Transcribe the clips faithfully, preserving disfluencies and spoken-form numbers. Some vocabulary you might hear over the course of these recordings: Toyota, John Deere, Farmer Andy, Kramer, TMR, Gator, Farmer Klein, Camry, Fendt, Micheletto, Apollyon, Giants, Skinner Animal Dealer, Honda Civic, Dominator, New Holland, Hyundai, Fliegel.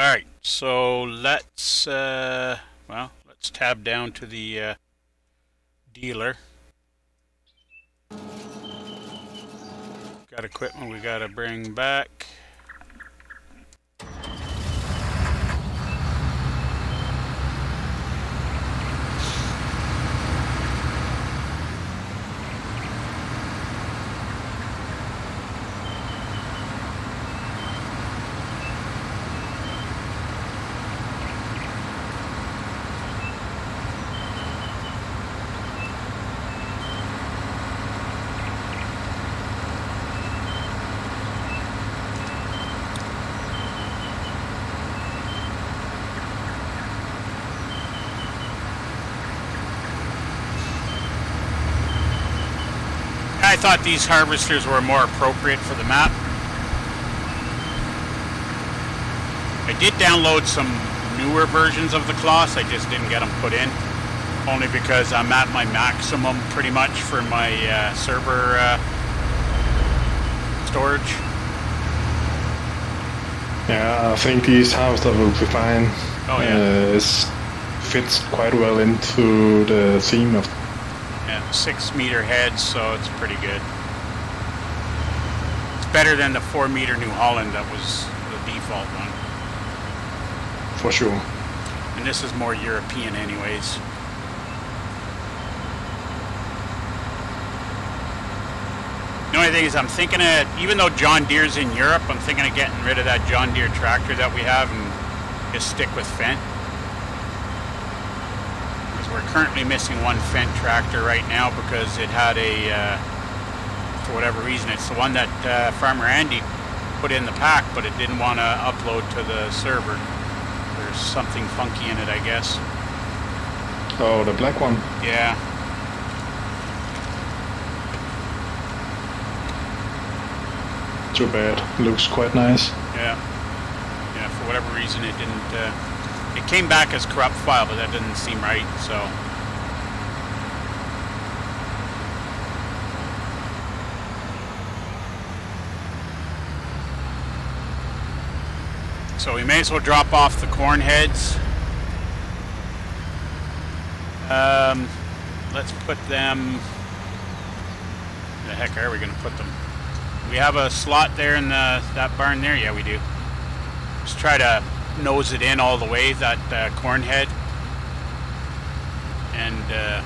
Alright, so let's, uh, well, let's tab down to the uh, dealer. Got equipment we gotta bring back. I thought these harvesters were more appropriate for the map. I did download some newer versions of the cloths, I just didn't get them put in. Only because I'm at my maximum pretty much for my uh, server uh, storage. Yeah, I think these harvesters will be fine. Oh yeah. Uh, it fits quite well into the theme of six meter heads, so it's pretty good. It's better than the four meter New Holland that was the default one. For sure. And this is more European anyways. The only thing is I'm thinking of, even though John Deere's in Europe, I'm thinking of getting rid of that John Deere tractor that we have and just stick with Fendt. We're currently missing one Fendt tractor right now because it had a, uh, for whatever reason, it's the one that uh, Farmer Andy put in the pack, but it didn't want to upload to the server. There's something funky in it, I guess. Oh, the black one? Yeah. Too bad. Looks quite nice. Yeah. Yeah, for whatever reason it didn't... Uh, It came back as corrupt file, but that didn't seem right, so... So we may as well drop off the corn heads. Um, let's put them... Where the heck are we going to put them? We have a slot there in the, that barn there? Yeah, we do. Let's try to... nose it in all the way, that uh, corn head, and uh,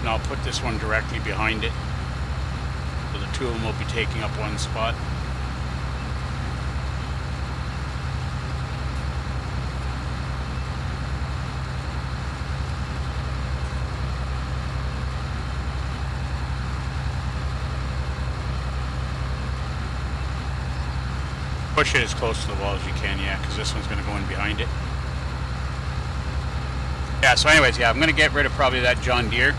and I'll put this one directly behind it, so the two of them will be taking up one spot. Push it as close to the wall as you can, yeah, because this one's going to go in behind it. Yeah, so anyways, yeah, I'm going to get rid of probably that John Deere.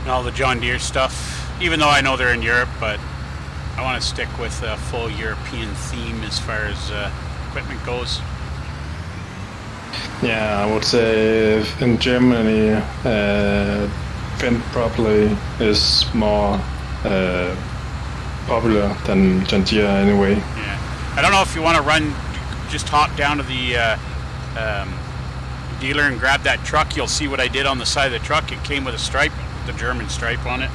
And all the John Deere stuff, even though I know they're in Europe, but I want to stick with a full European theme as far as uh, equipment goes. Yeah, I would say in Germany, uh, Fendt probably is more... Uh, popular than John Deere anyway. Yeah. I don't know if you want to run, just hop down to the uh, um, dealer and grab that truck. You'll see what I did on the side of the truck. It came with a stripe, the German stripe on it.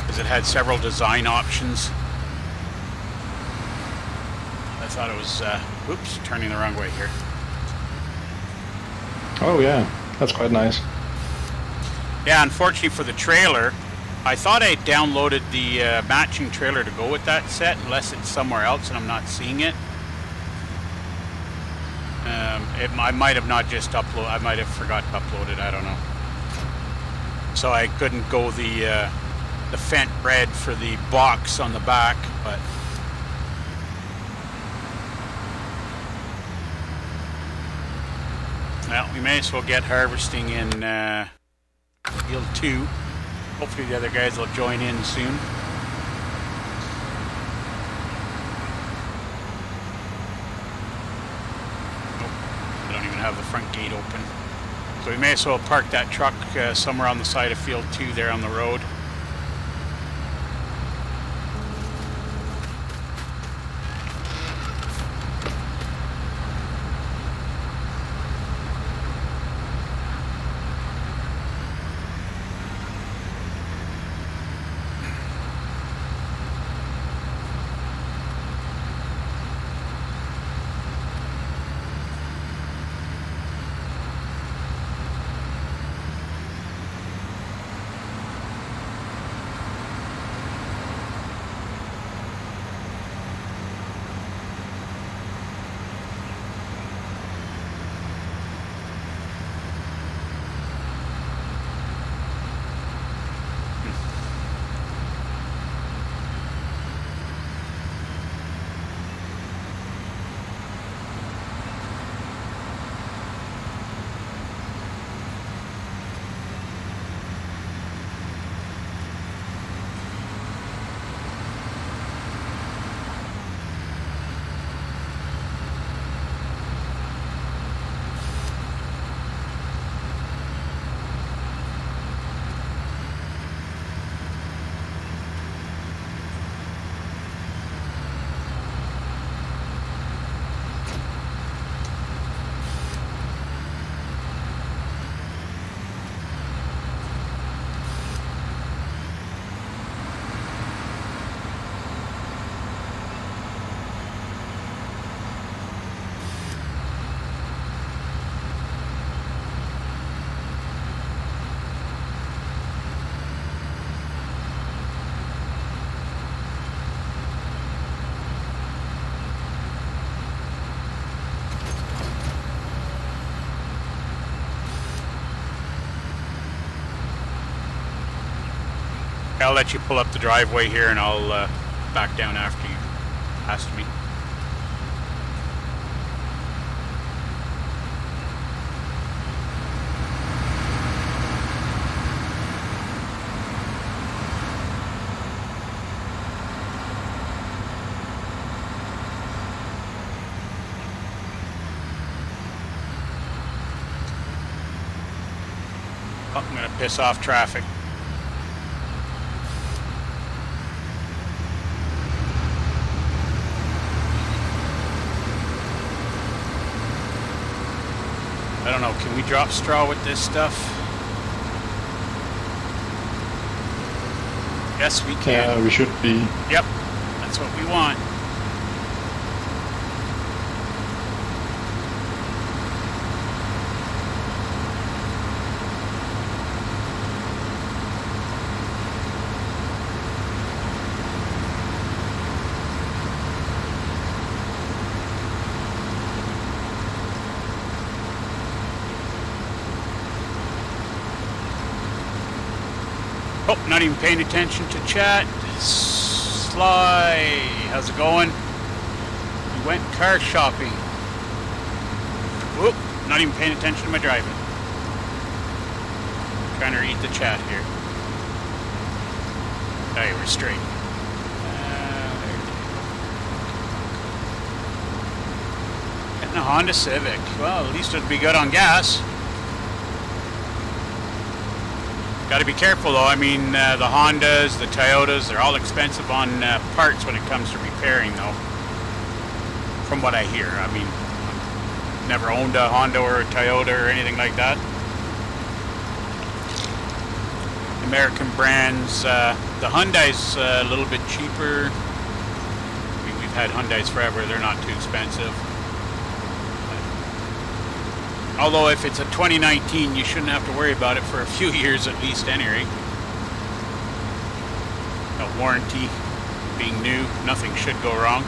Because it had several design options. I thought it was, uh, oops, turning the wrong way here. Oh yeah, that's quite nice. Yeah, unfortunately for the trailer, I thought I downloaded the uh, matching trailer to go with that set, unless it's somewhere else and I'm not seeing it. Um, it I might have not just uploaded, I might have forgot to upload it, I don't know. So I couldn't go the, uh, the Fendt red for the box on the back, but... Well, we may as well get harvesting in... Uh, Field two. Hopefully the other guys will join in soon. have the front gate open. So we may as well park that truck uh, somewhere on the side of field two there on the road. I'll let you pull up the driveway here and I'll uh, back down after you asked me. Oh, I'm going to piss off traffic. I don't know, can we drop straw with this stuff? Yes, we can. Yeah, we should be. Yep, that's what we want. Oh, not even paying attention to chat. Sly, how's it going? You went car shopping. Whoop, not even paying attention to my driving. I'm trying to read the chat here. Now you were straight. Uh, getting a Honda Civic. Well, at least it'd be good on gas. Got to be careful though, I mean uh, the Hondas, the Toyotas, they're all expensive on uh, parts when it comes to repairing though, from what I hear. I mean, I've never owned a Honda or a Toyota or anything like that. American brands, uh, the Hyundai's uh, a little bit cheaper. I mean, we've had Hyundais forever, they're not too expensive. Although if it's a twenty nineteen, you shouldn't have to worry about it for a few years at least, anyway. No warranty, being new, nothing should go wrong.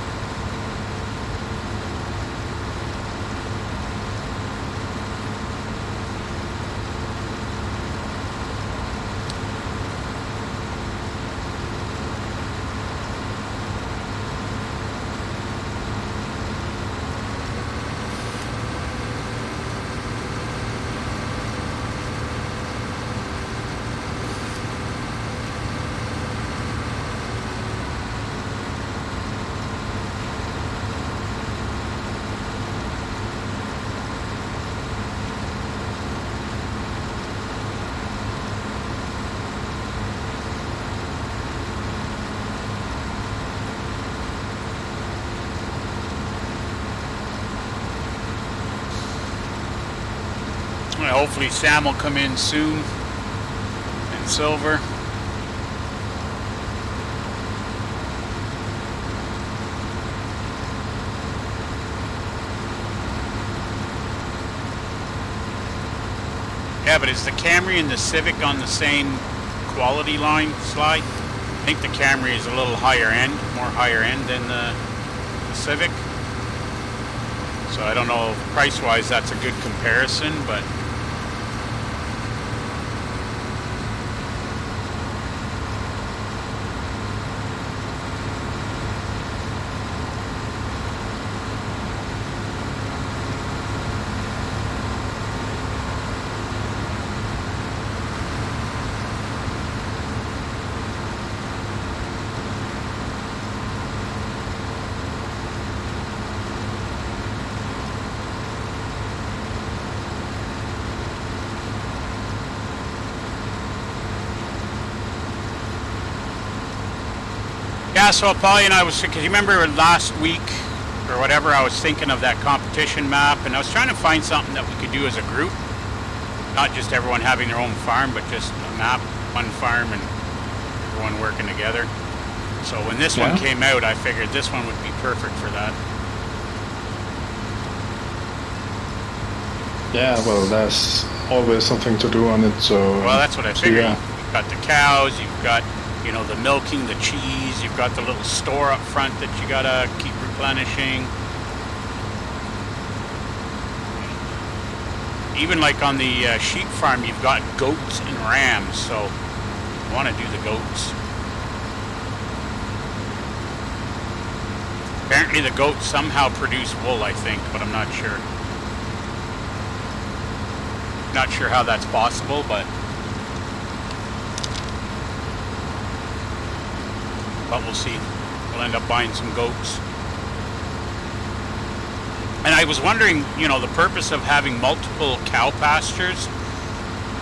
And hopefully Sam will come in soon. And Silver. Yeah, but is the Camry and the Civic on the same quality line, Sly? I think the Camry is a little higher end, more higher end than the, the Civic. So I don't know if price-wise that's a good comparison, but... Yeah, so Polly and I was thinking, because you remember last week or whatever, I was thinking of that competition map, and I was trying to find something that we could do as a group. Not just everyone having their own farm, but just a map, one farm, and everyone working together. So when this yeah. one came out, I figured this one would be perfect for that. Yeah, well, there's always something to do on it, so... Well, that's what I figured. So, yeah. You've got the cows, you've got... You know, the milking, the cheese, you've got the little store up front that you gotta keep replenishing. Even like on the uh, sheep farm, you've got goats and rams, so you want to do the goats. Apparently the goats somehow produce wool, I think, but I'm not sure. Not sure how that's possible, but... But we'll see. We'll end up buying some goats. And I was wondering, you know, the purpose of having multiple cow pastures.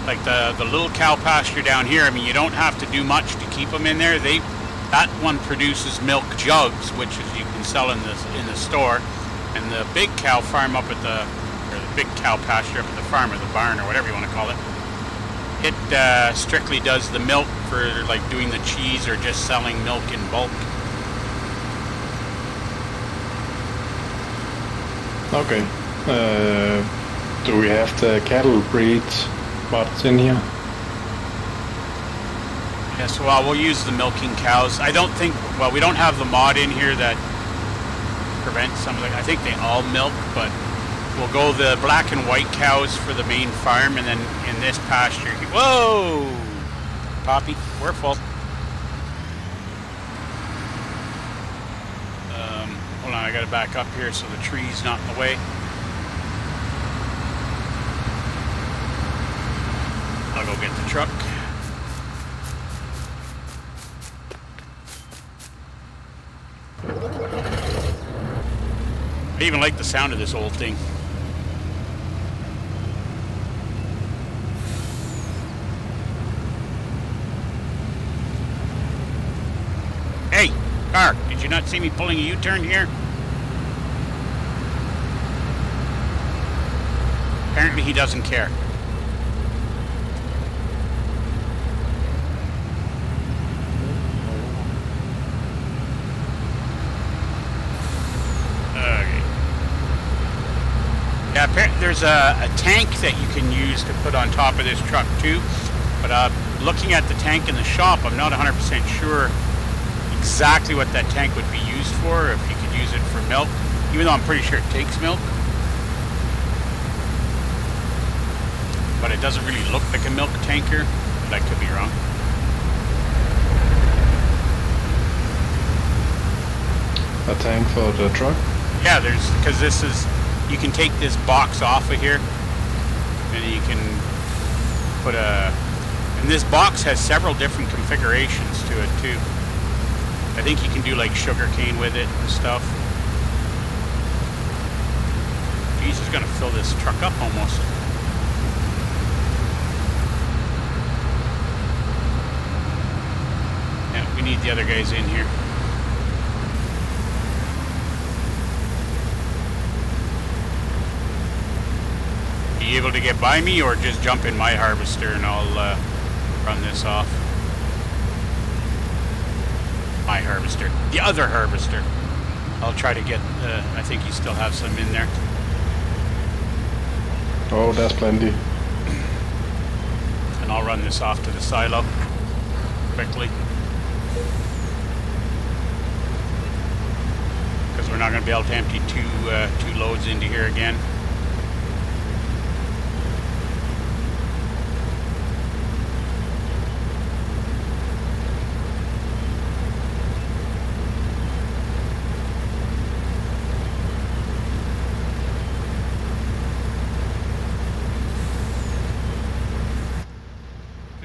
Like the, the little cow pasture down here, I mean, you don't have to do much to keep them in there. They, that one produces milk jugs, which is, you can sell in the, in the store. And the big cow farm up at the, or the big cow pasture up at the farm or the barn or whatever you want to call it. It uh, strictly does the milk for like doing the cheese or just selling milk in bulk. Okay. Uh, do we have the cattle breed spots in here? Yes, well, we'll use the milking cows. I don't think, well, we don't have the mod in here that prevents some of the, I think they all milk, but... We'll go the black and white cows for the main farm, and then in this pasture... Whoa! Poppy, we're full. Um, hold on, I gotta back up here so the tree's not in the way. I'll go get the truck. I even like the sound of this old thing. Hey, car, did you not see me pulling a U-turn here? Apparently he doesn't care. Okay. Yeah, there's a, a tank that you can use to put on top of this truck too, but uh, looking at the tank in the shop, I'm not one hundred percent sure exactly what that tank would be used for, if you could use it for milk, even though I'm pretty sure it takes milk. But it doesn't really look like a milk tanker, but I could be wrong. A tank for the truck? Yeah, there's, because this is, you can take this box off of here, and you can put a, and this box has several different configurations to it too. I think you can do like sugar cane with it and stuff. Geez, it's gonna fill this truck up almost. Yeah, we need the other guys in here. Able able to get by me, or just jump in my harvester and I'll uh, run this off. My harvester. The other harvester. I'll try to get, uh, I think you still have some in there. Oh, there's plenty. And I'll run this off to the silo quickly. Because we're not going to be able to empty two, uh, two loads into here again.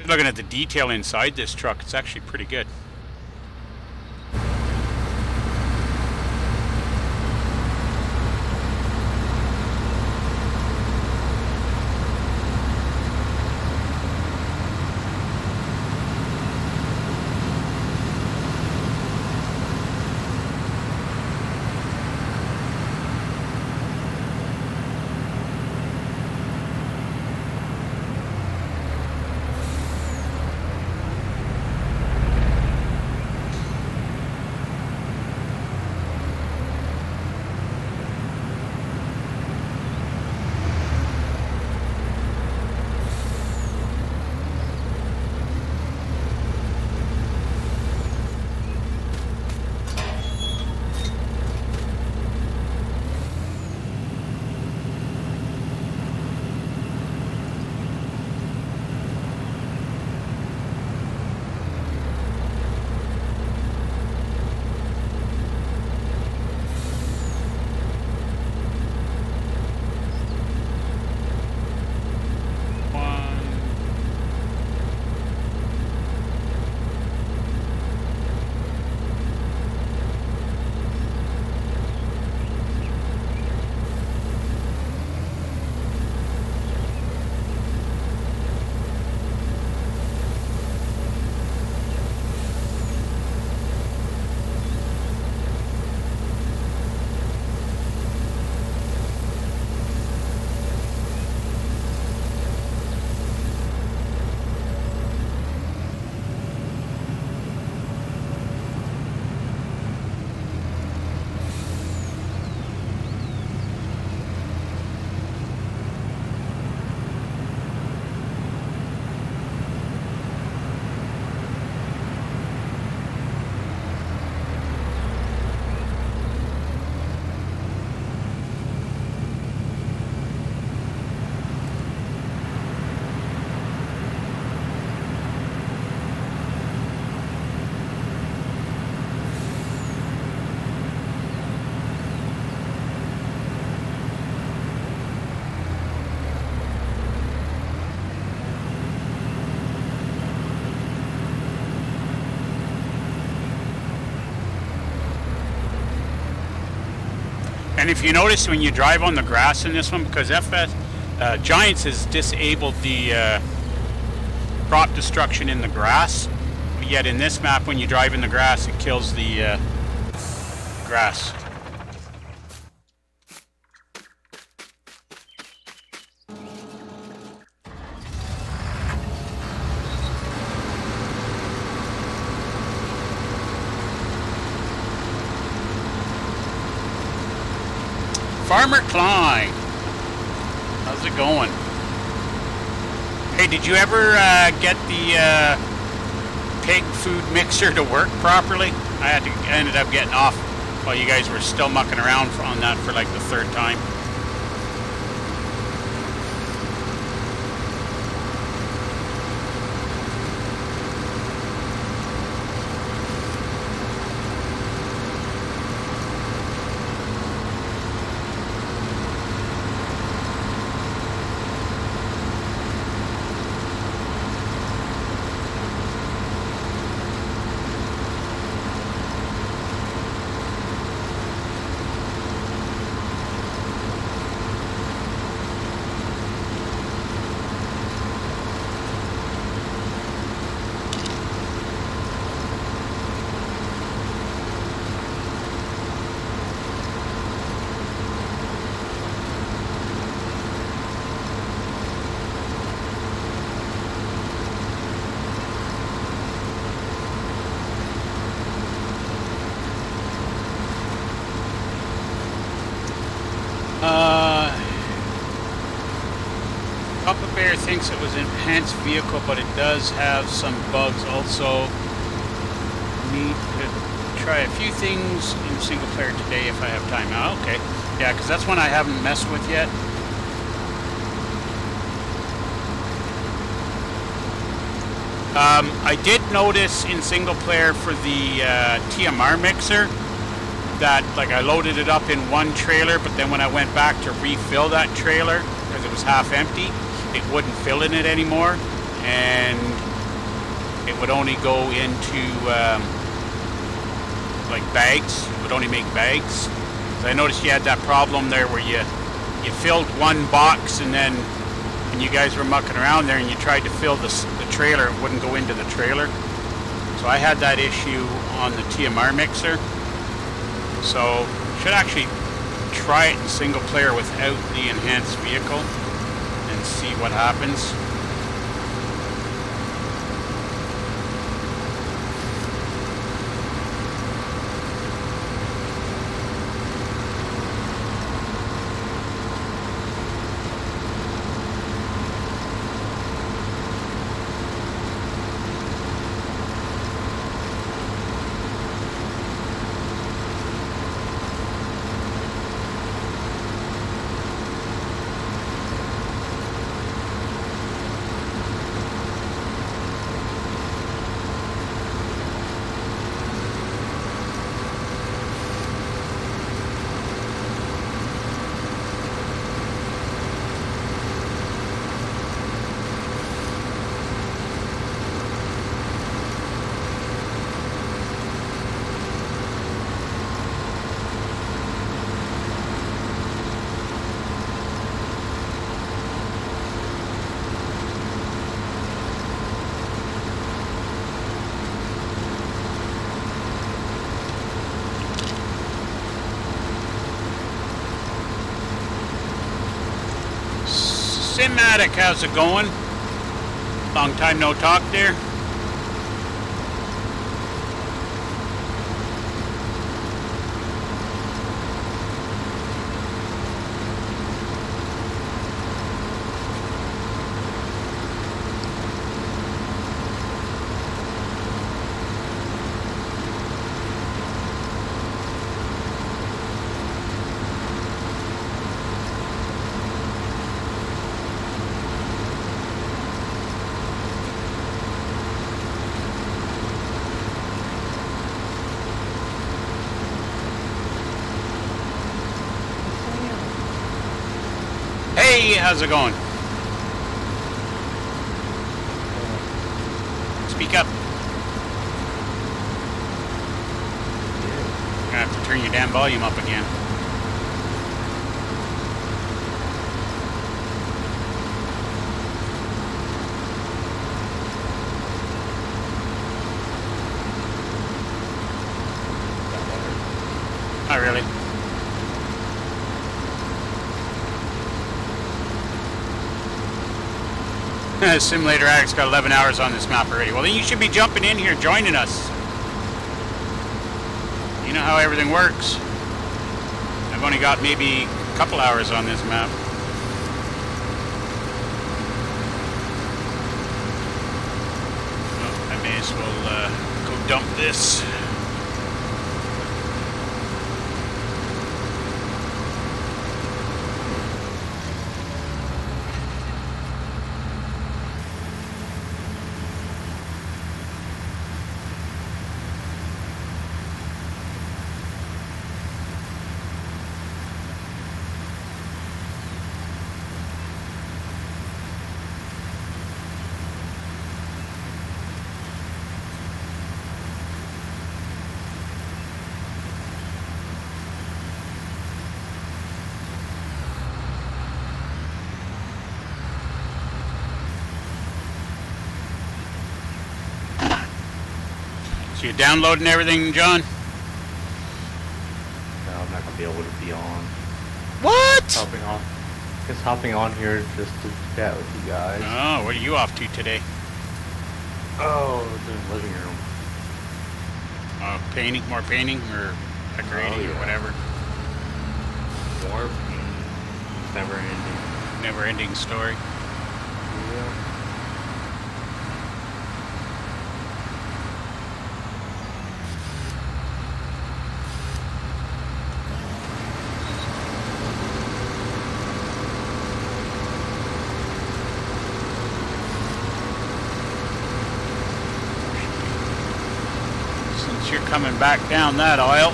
Looking at the detail inside this truck, it's actually pretty good. And if you notice when you drive on the grass in this one, because F S uh, Giants has disabled the uh, crop destruction in the grass, but yet in this map when you drive in the grass it kills the uh, grass. Farmer Klein, how's it going? Hey, did you ever uh, get the uh, pig food mixer to work properly? I had to I ended up getting off while you guys were still mucking around on that for like the third time. Deere thinks it was an enhanced vehicle, but it does have some bugs also. Need to try a few things in single player today if I have time. Oh, okay. Yeah, because that's one I haven't messed with yet. Um, I did notice in single player for the uh, T M R mixer that, like, I loaded it up in one trailer, but then when I went back to refill that trailer, because it was half empty, it wouldn't fill in it anymore, and it would only go into um, like bags. It would only make bags. So I noticed you had that problem there where you you filled one box, and then when you guys were mucking around there and you tried to fill the, the trailer, it wouldn't go into the trailer. So I had that issue on the T M R mixer. So should actually try it in single player without the enhanced vehicle and see what happens. Matic, how's it going? Long time no talk there. How's it going? Speak up. I'm gonna have to turn your damn volume up again. Not really. Simulator Addict's got eleven hours on this map already. Well, then you should be jumping in here, joining us. You know how everything works. I've only got maybe a couple hours on this map. Well, I may as well uh, go dump this. You downloading everything, John? No, I'm not gonna be able to be on. What? Just hopping on, just hopping on here just to chat with you guys. Oh, what are you off to today? Oh, the living room. Uh, painting, more painting, or decorating, oh, yeah. or whatever. More painting. Never ending. Never ending story. You're coming back down that aisle.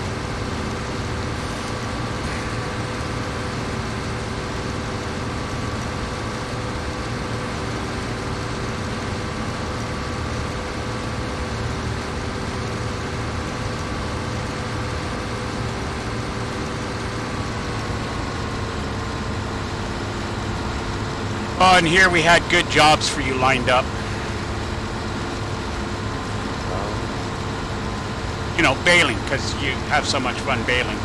Oh, and here we had good jobs for you lined up. You know, bailing, because you have so much fun bailing.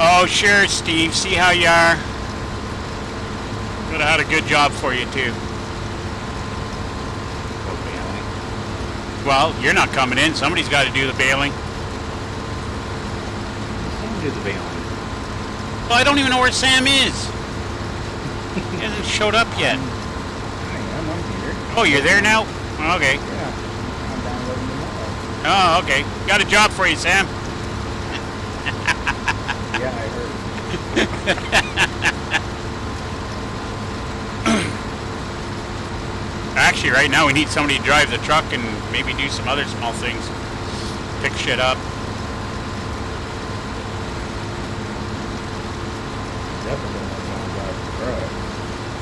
Oh, sure, Steve. See how you are. Could have had a good job for you, too. Well, you're not coming in. Somebody's got to do the bailing. Someone do the bailing. Well, I don't even know where Sam is. He hasn't showed up yet. I am, I'm here. Oh, you're there now? Okay. Yeah, I'm downloading the map. Oh, okay. Got a job for you, Sam. Yeah, I heard. Actually, right now we need somebody to drive the truck and maybe do some other small things. Pick shit up.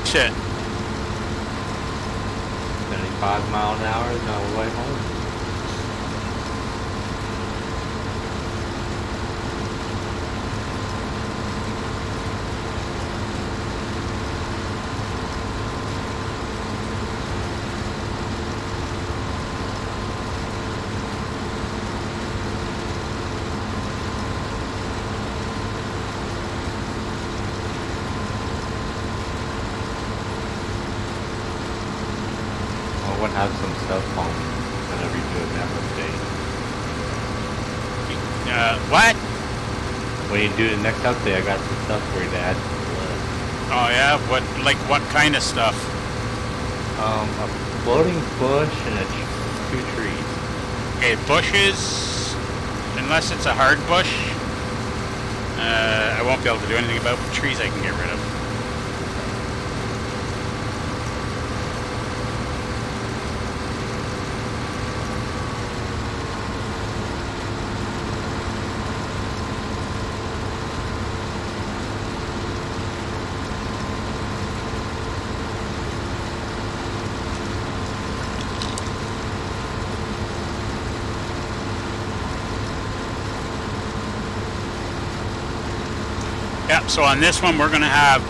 Shit. seventy-five mile an hour is no way home. Have some stuff home whenever you do a map update. Uh, what? When you do the next update, I got some stuff for you to add to the list. Oh yeah? What, like what kind of stuff? Um, a floating bush and a two trees. Okay, bushes, unless it's a hard bush, uh, I won't be able to do anything about trees I can get rid of. So on this one, we're going to have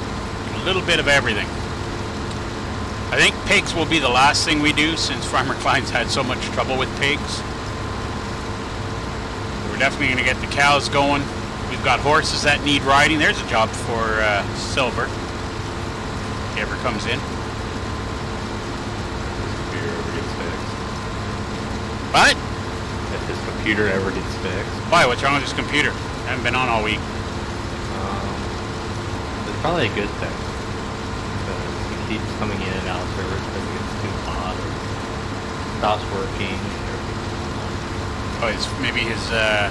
a little bit of everything. I think pigs will be the last thing we do, since Farmer Klein's had so much trouble with pigs. We're definitely going to get the cows going. We've got horses that need riding. There's a job for uh, Silver, if he ever comes in. If this computer ever gets fixed. What? If this computer ever gets fixed. Why? What's wrong with this computer? I haven't been on all week. Probably a good thing. It keeps coming in and out of servers because it gets too hot or stops working. Or... oh, it's maybe his uh,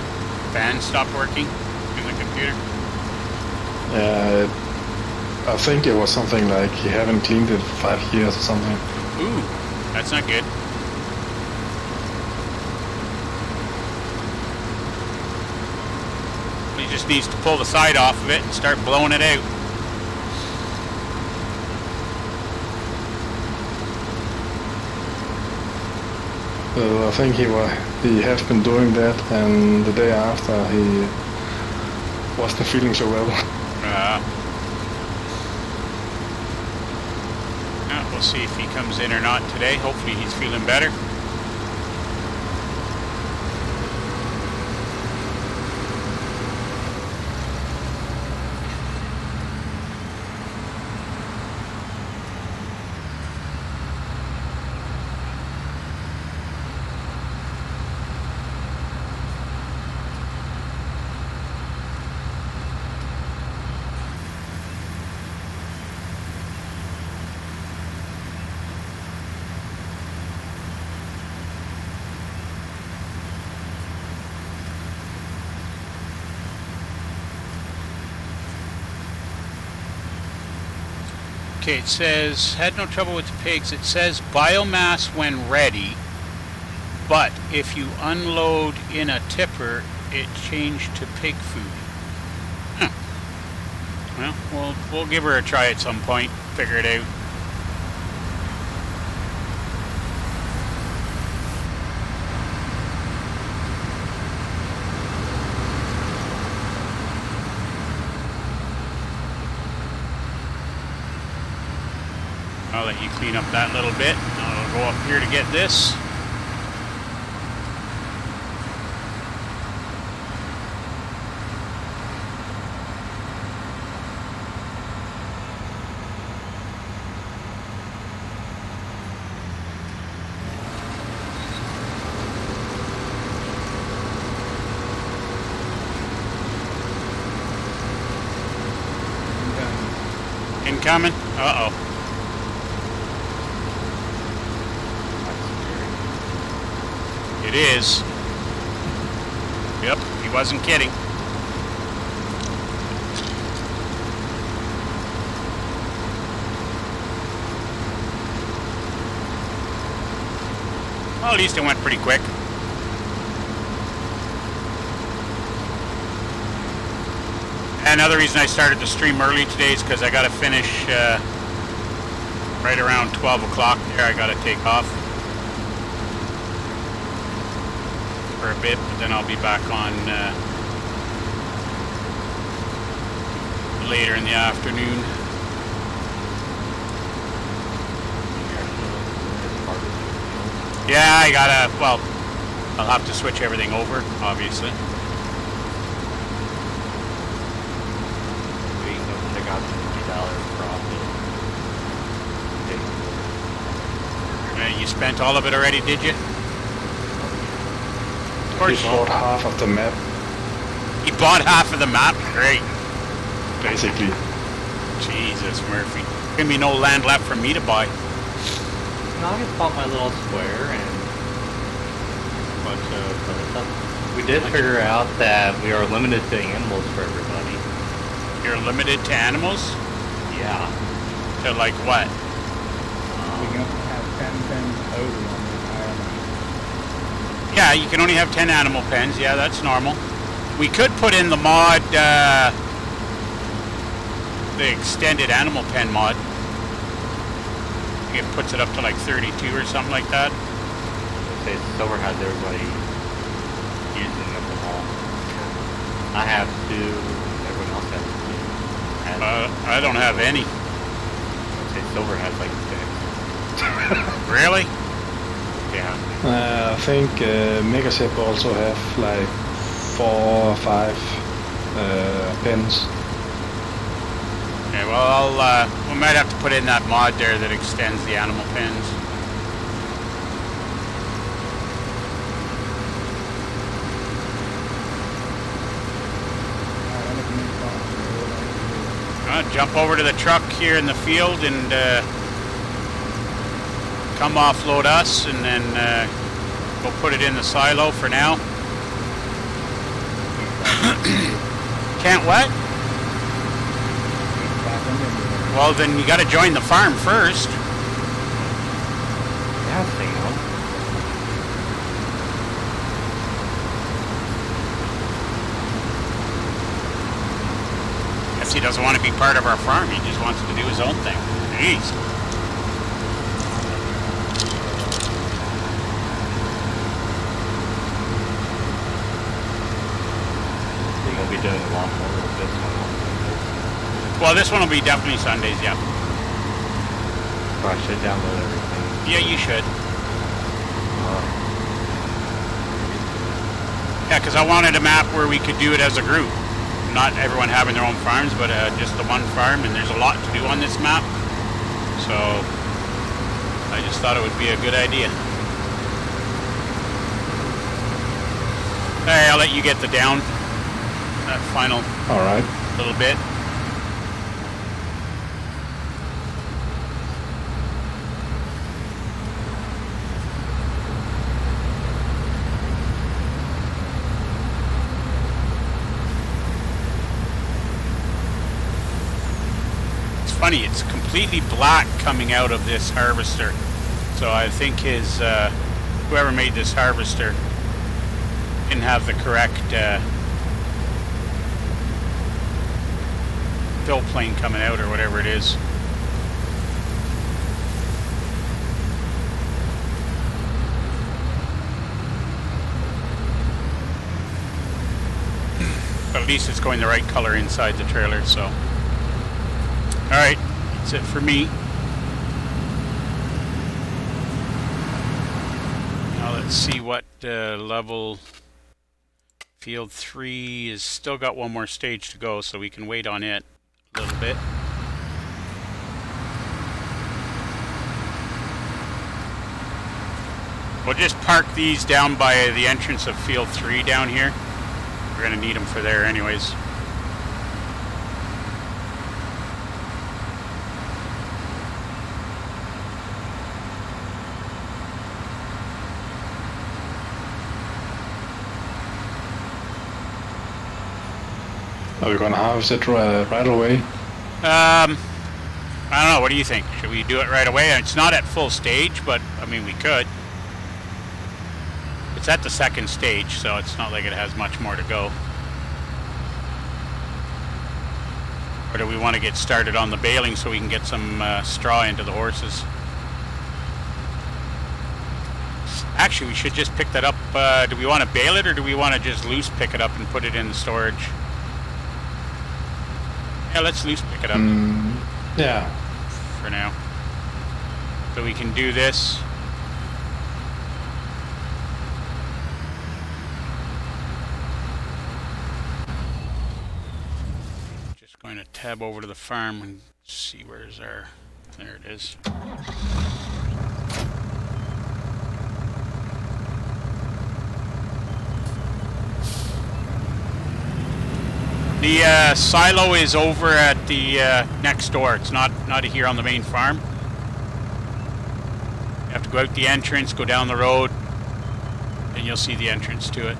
fan stopped working in the computer? Uh, I think it was something like he hadn't cleaned it for five years or something. Ooh, that's not good. He just needs to pull the side off of it and start blowing it out. So I think he was, he has been doing that, and the day after he wasn't feeling so well. Uh, yeah, we'll see if he comes in or not today. Hopefully he's feeling better. Okay, it says, had no trouble with the pigs. It says biomass when ready, but if you unload in a tipper, it changed to pig food. Huh. Well, well, we'll give her a try at some point, figure it out. I'll let you clean up that little bit. I'll go up here to get this. Incoming? Uh-oh. It is. Yep, he wasn't kidding. Well, at least it went pretty quick. Another reason I started the stream early today is because I got to finish uh, right around twelve o'clock there. I got to take off for a bit, but then I'll be back on uh, later in the afternoon. Yeah, I gotta, well, I'll have to switch everything over, obviously. Uh, you spent all of it already, did you? He bought half of the map. He bought half of the map? Great. Basically. Jesus, Murphy. There's going to be no land left for me to buy. No, I just bought my little square and... But, uh, we did figure out that we are limited to animals for everybody. You're limited to animals? Yeah. To like what? We can only have ten pens total. Yeah, you can only have ten animal pens. Yeah, that's normal. We could put in the mod, uh, the extended animal pen mod. It puts it up to like thirty-two or something like that. It Silver has everybody using them all. I have two. Everyone else has two. And uh, I don't have any. It Silver has like six. Really? Yeah. Uh, I think uh, Megazip also have like four or five uh, pins. Okay, well, I'll, uh, we might have to put in that mod there that extends the animal pins. I'll jump over to the truck here in the field and uh, come offload us, and then uh, we'll put it in the silo for now. Can't what? Well, then you got to join the farm first. Yeah, they will. Guess he doesn't want to be part of our farm. He just wants to do his own thing. Jeez. Well, this one will be definitely Sundays, yeah. So I should download everything. Yeah, you should. Uh, yeah, because I wanted a map where we could do it as a group. Not everyone having their own farms, but uh, just the one farm, and there's a lot to do on this map. So I just thought it would be a good idea. Alright, I'll let you get the down. That final all right. little bit. It's funny, it's completely black coming out of this harvester. So I think his uh, whoever made this harvester didn't have the correct uh, fill plane coming out or whatever it is. But at least it's going the right color inside the trailer, so. Alright, that's it for me. Now let's see what uh, level field three is. Still got one more stage to go, so we can wait on it a little bit. We'll just park these down by the entrance of field three down here. We're going to need them for there anyways. Are we going to harvest it uh, right away? Um, I don't know. What do you think? Should we do it right away? It's not at full stage, but, I mean, we could. It's at the second stage, so it's not like it has much more to go. Or do we want to get started on the baling so we can get some uh, straw into the horses? Actually, we should just pick that up. Uh, do we want to bale it, or do we want to just loose pick it up and put it in the storage? Yeah, let's loose pick it up. Mm, yeah. For now. So we can do this. Going to tab over to the farm and see where's our... There it is. The uh, silo is over at the uh, next door. It's not, not here on the main farm. You have to go out the entrance, go down the road, and you'll see the entrance to it.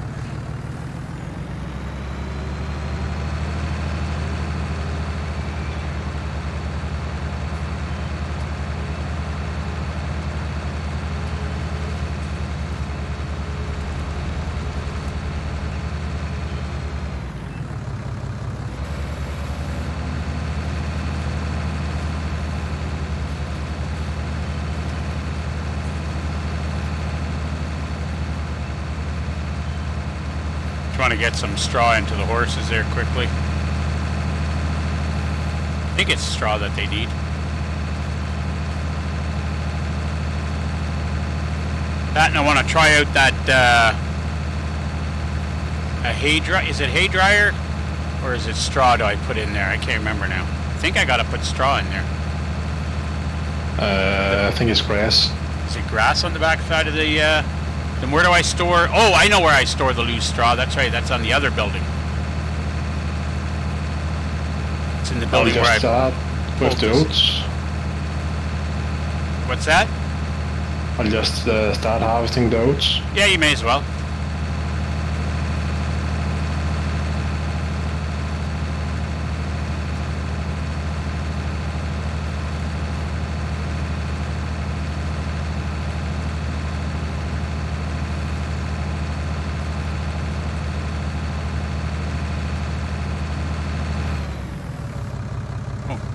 To get some straw into the horses there quickly. I think it's straw that they need. That, and I want to try out that uh, a hay dryer. Is it hay dryer or is it straw? Do I put in there? I can't remember now. I think I gotta put straw in there. Uh, I think it's grass. Is it grass on the back side of the? Uh, Then where do I store? Oh, I know where I store the loose straw. That's right. That's on the other building. It's in the building where I start with the oats. What's that? I'll just uh, start harvesting the oats. Yeah, you may as well.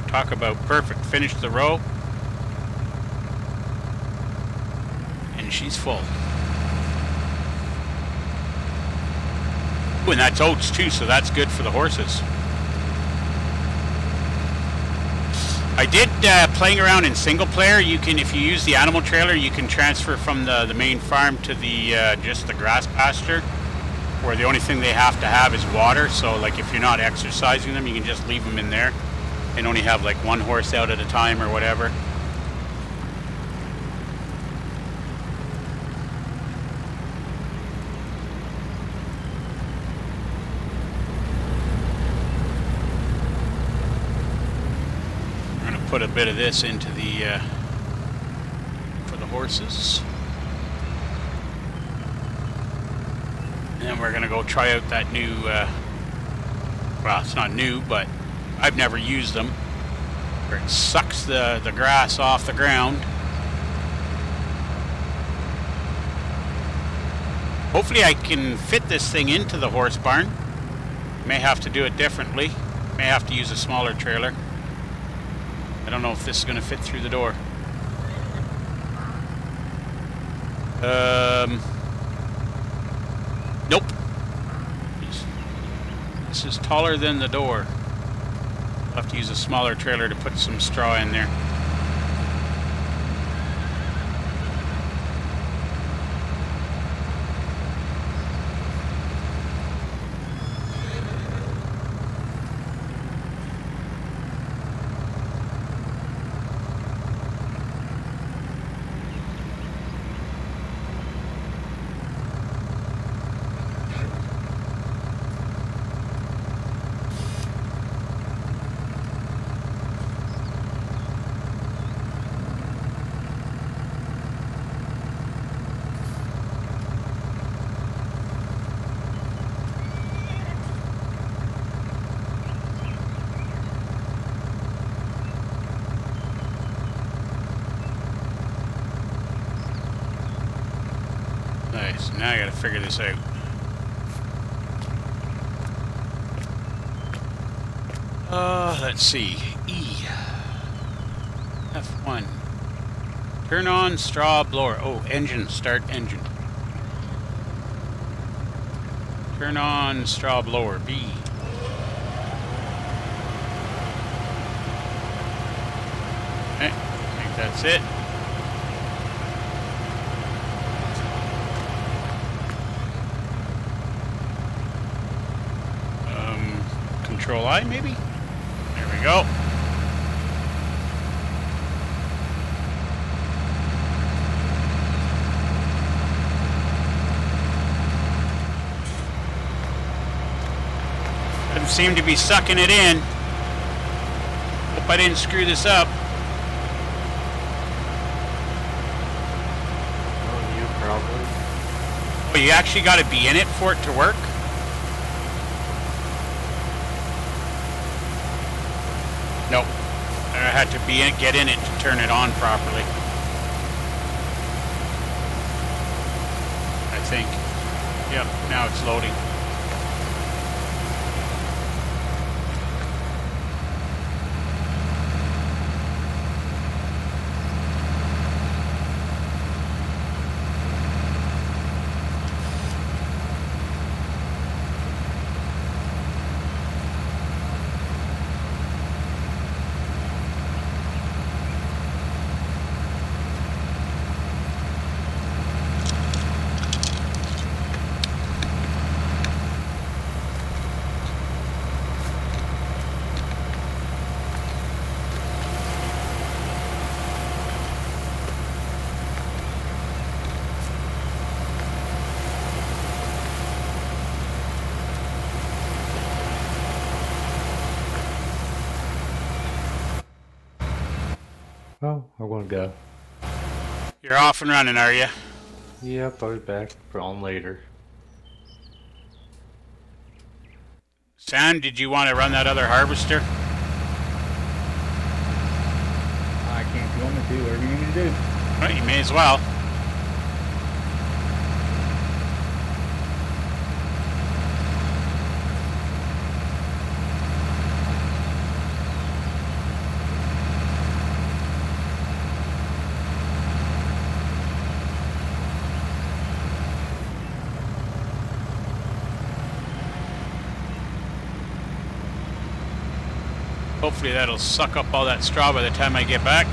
Talk about perfect. Finish the row. And she's full. Ooh, and that's oats too, so that's good for the horses. I did, uh, playing around in single player, you can, if you use the animal trailer, you can transfer from the, the main farm to the, uh, just the grass pasture, where the only thing they have to have is water. So, like, if you're not exercising them, you can just leave them in there. And only have like one horse out at a time or whatever. I'm gonna put a bit of this into the uh, for the horses, and then we're gonna go try out that new. Uh, well, it's not new, but I've never used them. where it sucks the, the grass off the ground. Hopefully I can fit this thing into the horse barn. May have to do it differently. May have to use a smaller trailer. I don't know if this is going to fit through the door. Um, nope. This is taller than the door. I'll have to use a smaller trailer to put some straw in there. Now I gotta figure this out. Uh, let's see. E. F one. Turn on straw blower. Oh, engine. Start engine. Turn on straw blower. B. Okay, I think that's it. Control I, maybe? There we go. Doesn't seem to be sucking it in. Hope I didn't screw this up. Oh, you probably. Oh, you actually got to be in it for it to work? Nope. I had to be in, get in it to turn it on properly. I think. Yep, now it's loading. Oh, I want to go. You're off and running, are you? Yep, I'll be back for on later. Sam, did you want to run that other harvester? I can't do anything. Do whatever you need to do. Well, you may as well. Hopefully that'll suck up all that straw by the time I get back.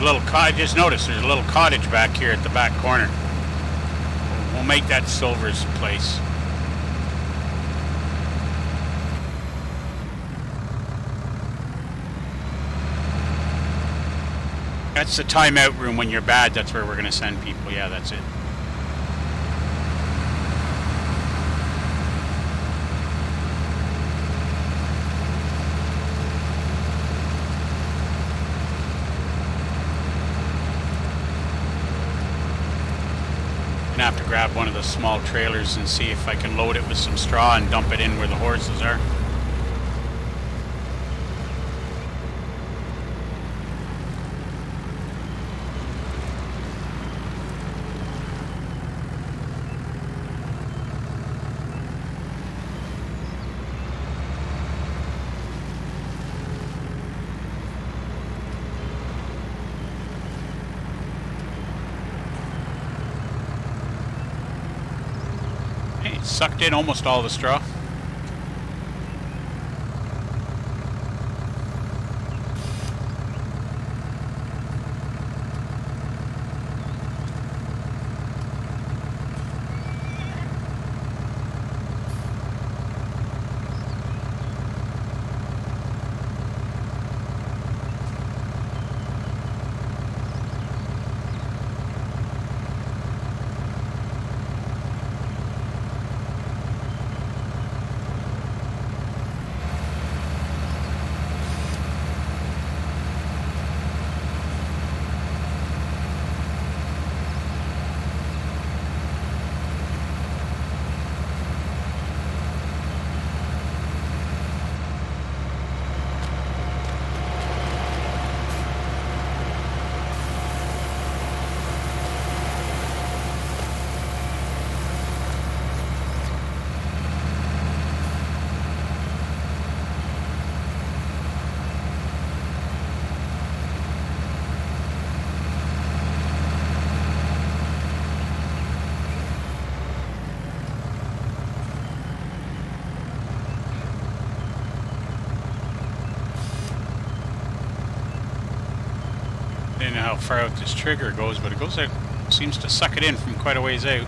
a little cottage. Just notice there's a little cottage back here at the back corner. We'll make that Silver's place. That's the timeout room when you're bad. That's where we're going to send people. Yeah, that's it. Have to grab one of the small trailers and see if I can load it with some straw and dump it in where the horses are. Sucked in almost all the straw. How far out this trigger goes, but it goes out, seems to suck it in from quite a ways out.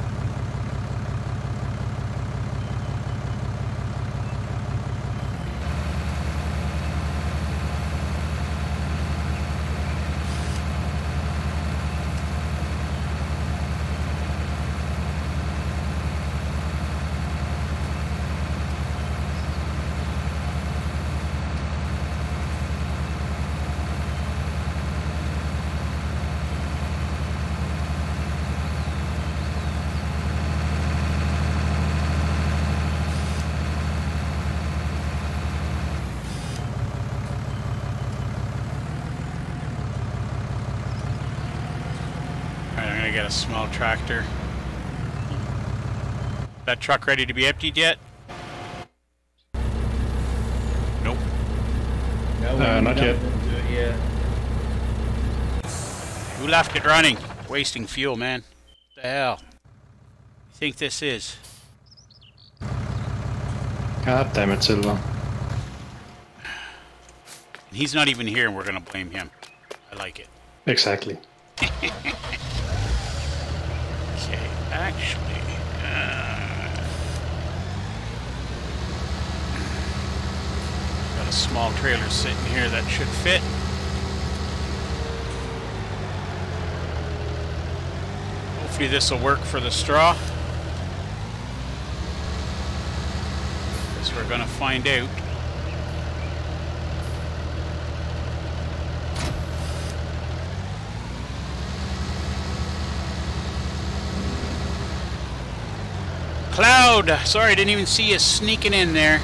Got a small tractor. That truck ready to be emptied yet? Nope. No, uh, not yet. Yeah. Who left it running? Wasting fuel, man. What the hell? You think this is? God damn it, Silva. And he's not even here, and we're gonna blame him. I like it. Exactly. Actually, uh, got a small trailer sitting here that should fit. Hopefully this will work for the straw. Guess we're gonna find out. Cloud! Sorry, I didn't even see you sneaking in there.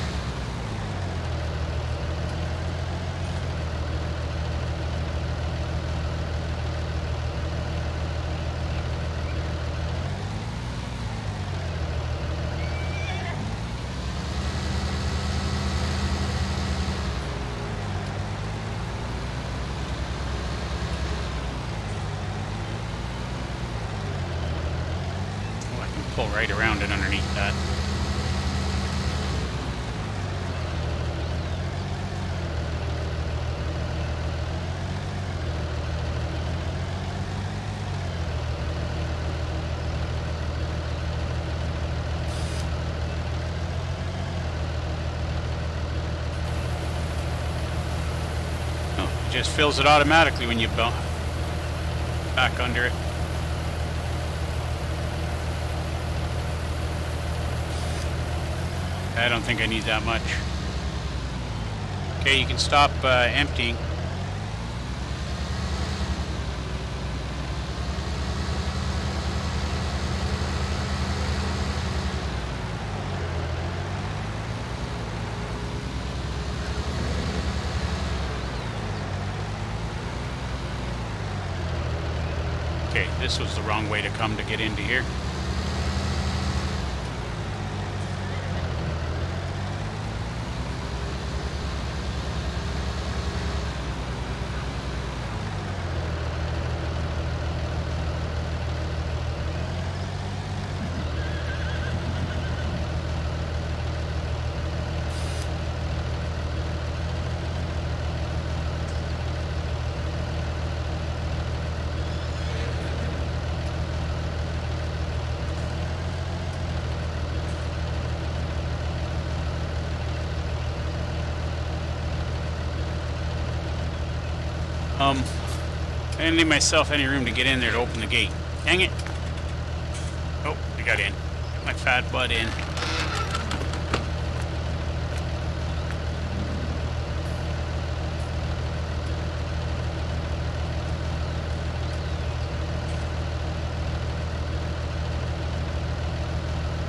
Right around and underneath that. It just fills it automatically when you bump back under it. I don't think I need that much. Okay, you can stop uh, emptying. Okay, this was the wrong way to come to get into here. Um, I didn't leave myself any room to get in there to open the gate. Dang it. Oh, I got in. Got my fat butt in.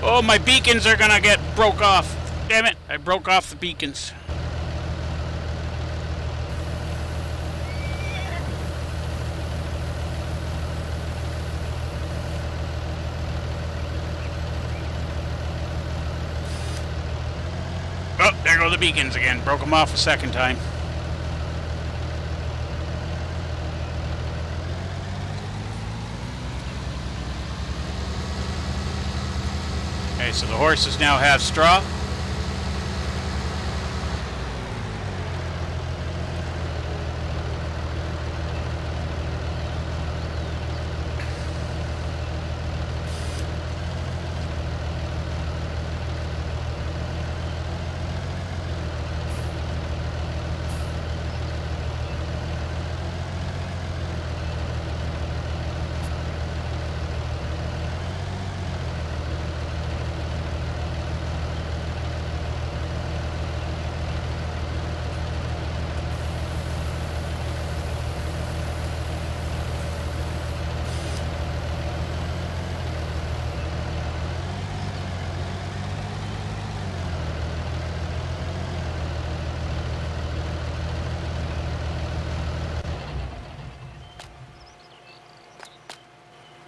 Oh, my beacons are gonna get broke off. Damn it, I broke off the beacons. The beacons again. Broke them off a second time. Okay, so the horses now have straw.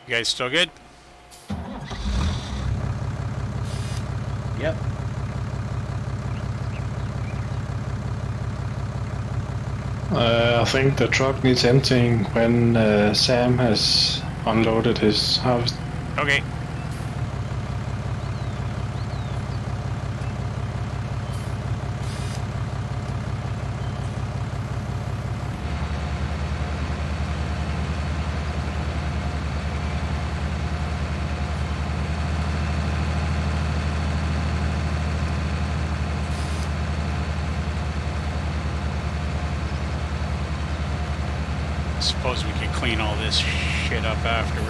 You guys still good? Yep. Uh, I think the truck needs emptying when uh, Sam has unloaded his harvest. Okay. Shit up afterwards.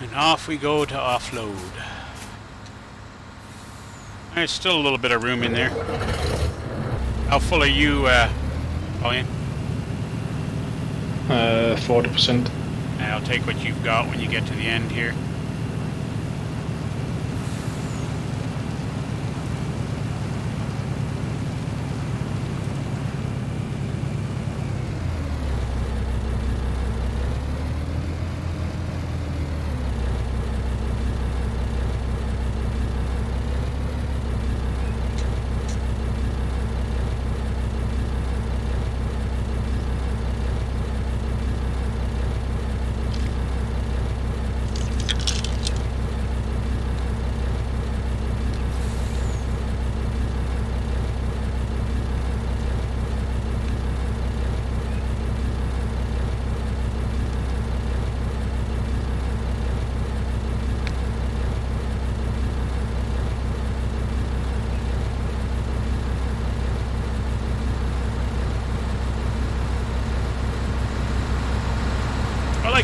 And off we go to offload. There's still a little bit of room in there. How full are you, uh, Colin? Uh, forty percent. I'll take what you've got when you get to the end here.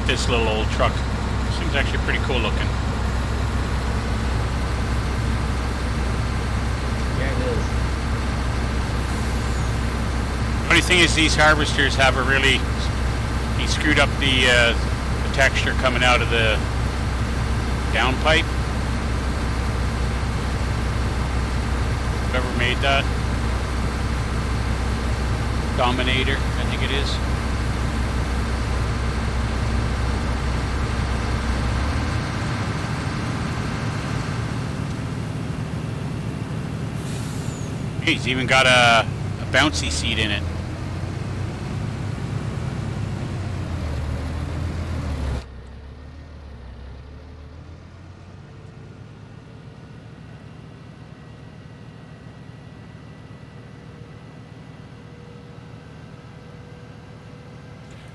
This little old truck seems actually pretty cool looking. Yeah, it is. Funny thing is, these harvesters have a really he screwed up the uh, the texture coming out of the downpipe. Whoever made that, Dominator, I think it is. He's even got a, a bouncy seat in it.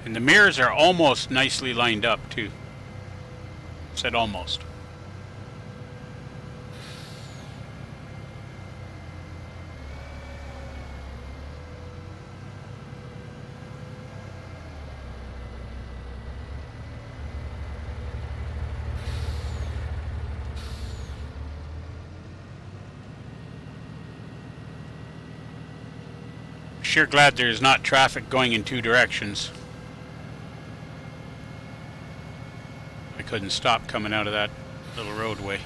And the mirrors are almost nicely lined up too. Said almost. Sure glad there's not traffic going in two directions. I couldn't stop coming out of that little roadway.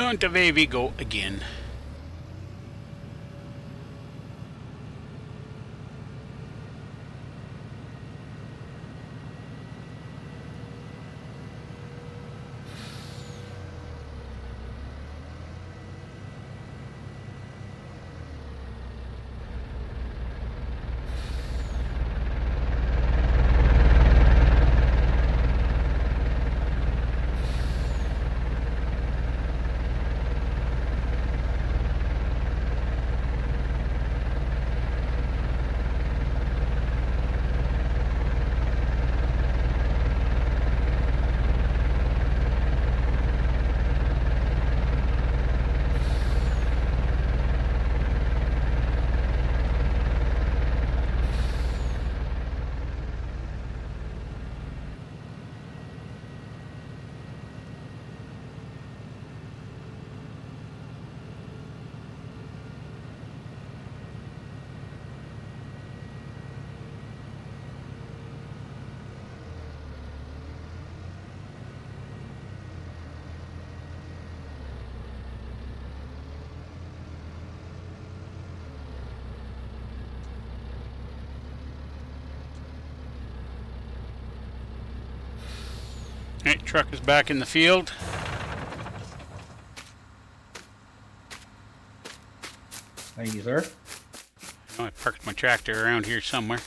And away we go again. Alright, truck is back in the field. Thank you, sir. I, I parked my tractor around here somewhere.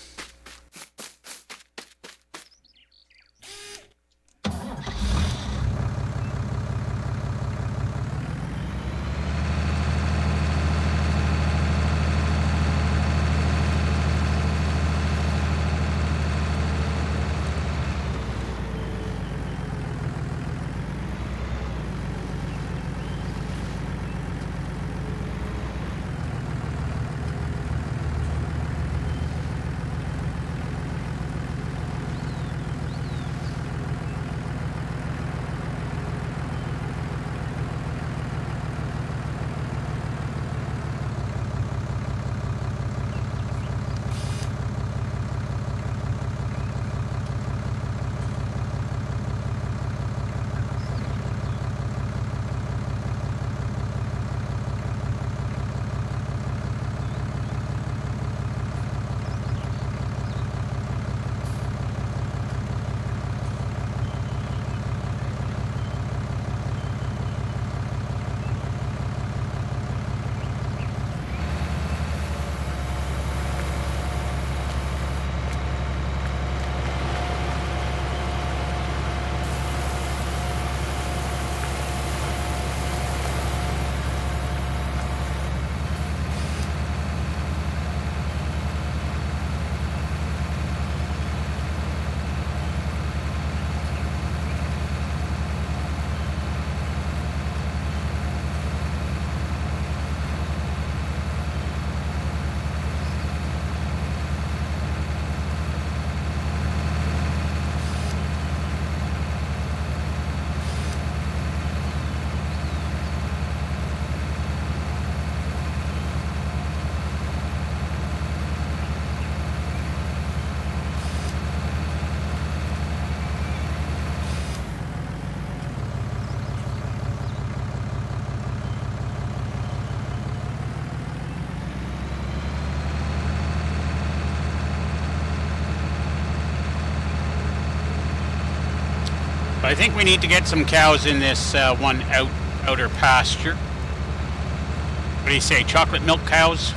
I think we need to get some cows in this uh, one out, outer pasture. What do you say, chocolate milk cows?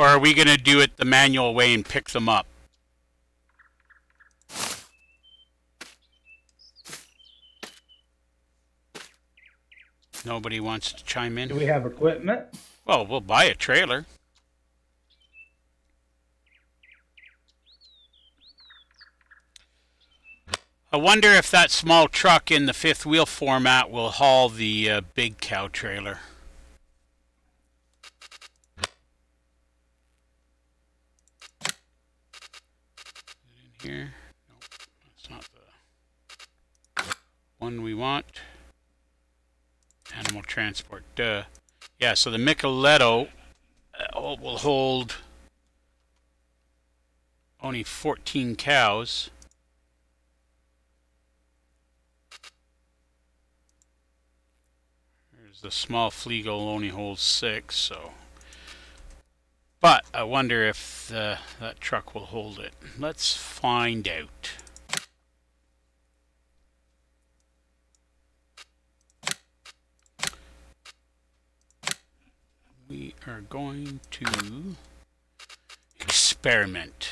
Or are we going to do it the manual way and pick them up? Nobody wants to chime in? Do we have equipment? Well, we'll buy a trailer. I wonder if that small truck in the fifth wheel format will haul the uh, big cow trailer. In here, nope, that's not the one we want. Animal transport, duh. Yeah, so the Micheletto uh, will hold only fourteen cows. The small Fliegel only holds six, so. But I wonder if the, that truck will hold it. Let's find out. We are going to experiment.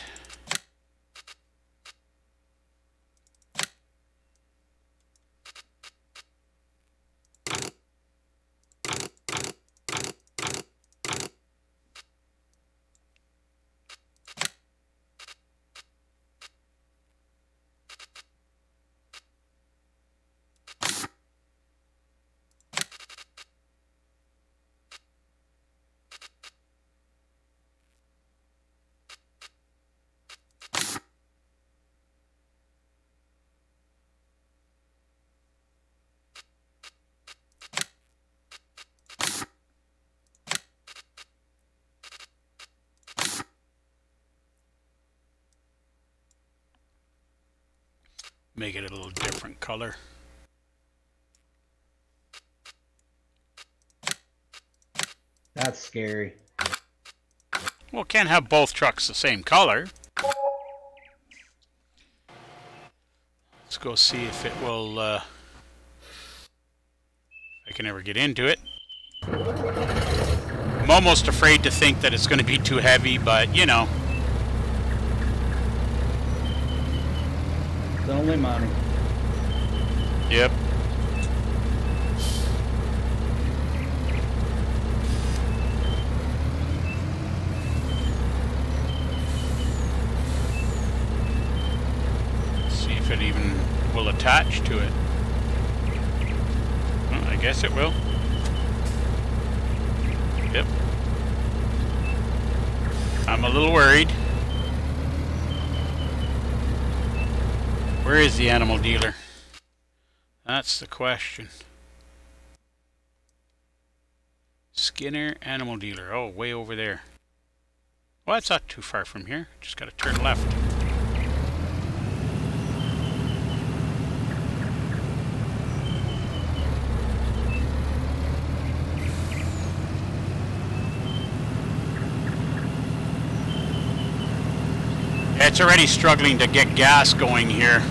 Make it a little different color. That's scary. Well, can't have both trucks the same color. Let's go see if it will, uh, if I can ever get into it. I'm almost afraid to think that it's going to be too heavy, but, you know. It's only money. Yep. It even will attach to it. Well, I guess it will. Yep. I'm a little worried. Where is the animal dealer? That's the question. Skinner Animal Dealer. Oh, way over there. Well, that's not too far from here. Just gotta turn left. It's already struggling to get gas going here.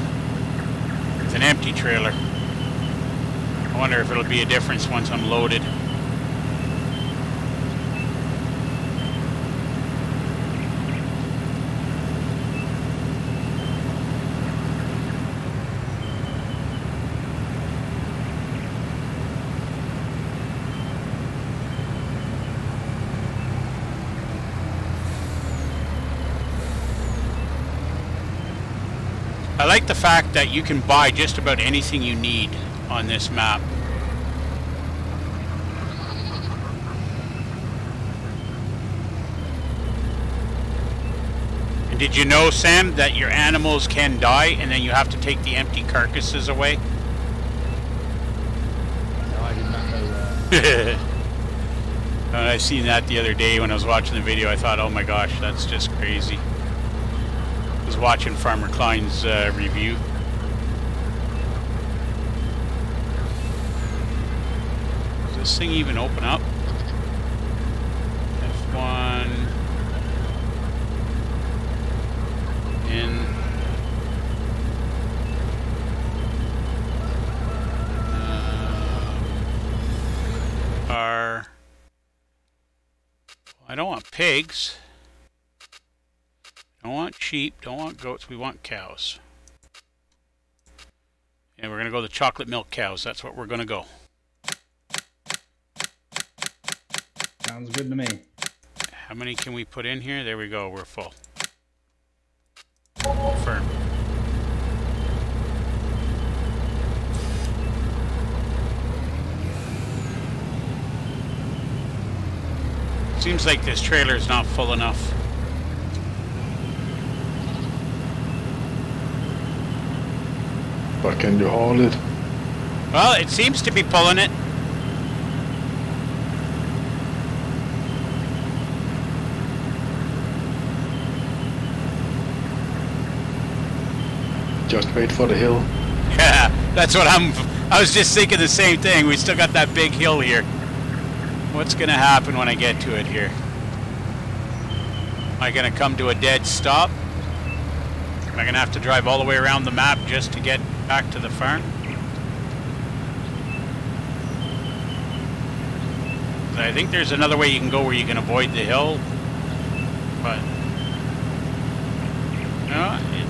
It's an empty trailer. I wonder if it'll be a difference once I'm loaded. I like the fact that you can buy just about anything you need on this map. And did you know, Sam, that your animals can die and then you have to take the empty carcasses away? No, I did not know that. I seen that the other day when I was watching the video. I thought, oh my gosh, that's just crazy. Was watching Farmer Klein's uh, review. Does this thing even open up? F one in. Uh, R. I don't want pigs. Don't want sheep, don't want goats, we want cows. And we're going to go the chocolate milk cows. That's what we're going to go. Sounds good to me. How many can we put in here? There we go, we're full. Firm. Seems like this trailer is not full enough. But can you haul it? Well, it seems to be pulling it. Just wait for the hill. Yeah, that's what I'm... I was just thinking the same thing. We still got that big hill here. What's going to happen when I get to it here? Am I going to come to a dead stop? Am I going to have to drive all the way around the map just to get back to the farm? I think there's another way you can go where you can avoid the hill, but no, it,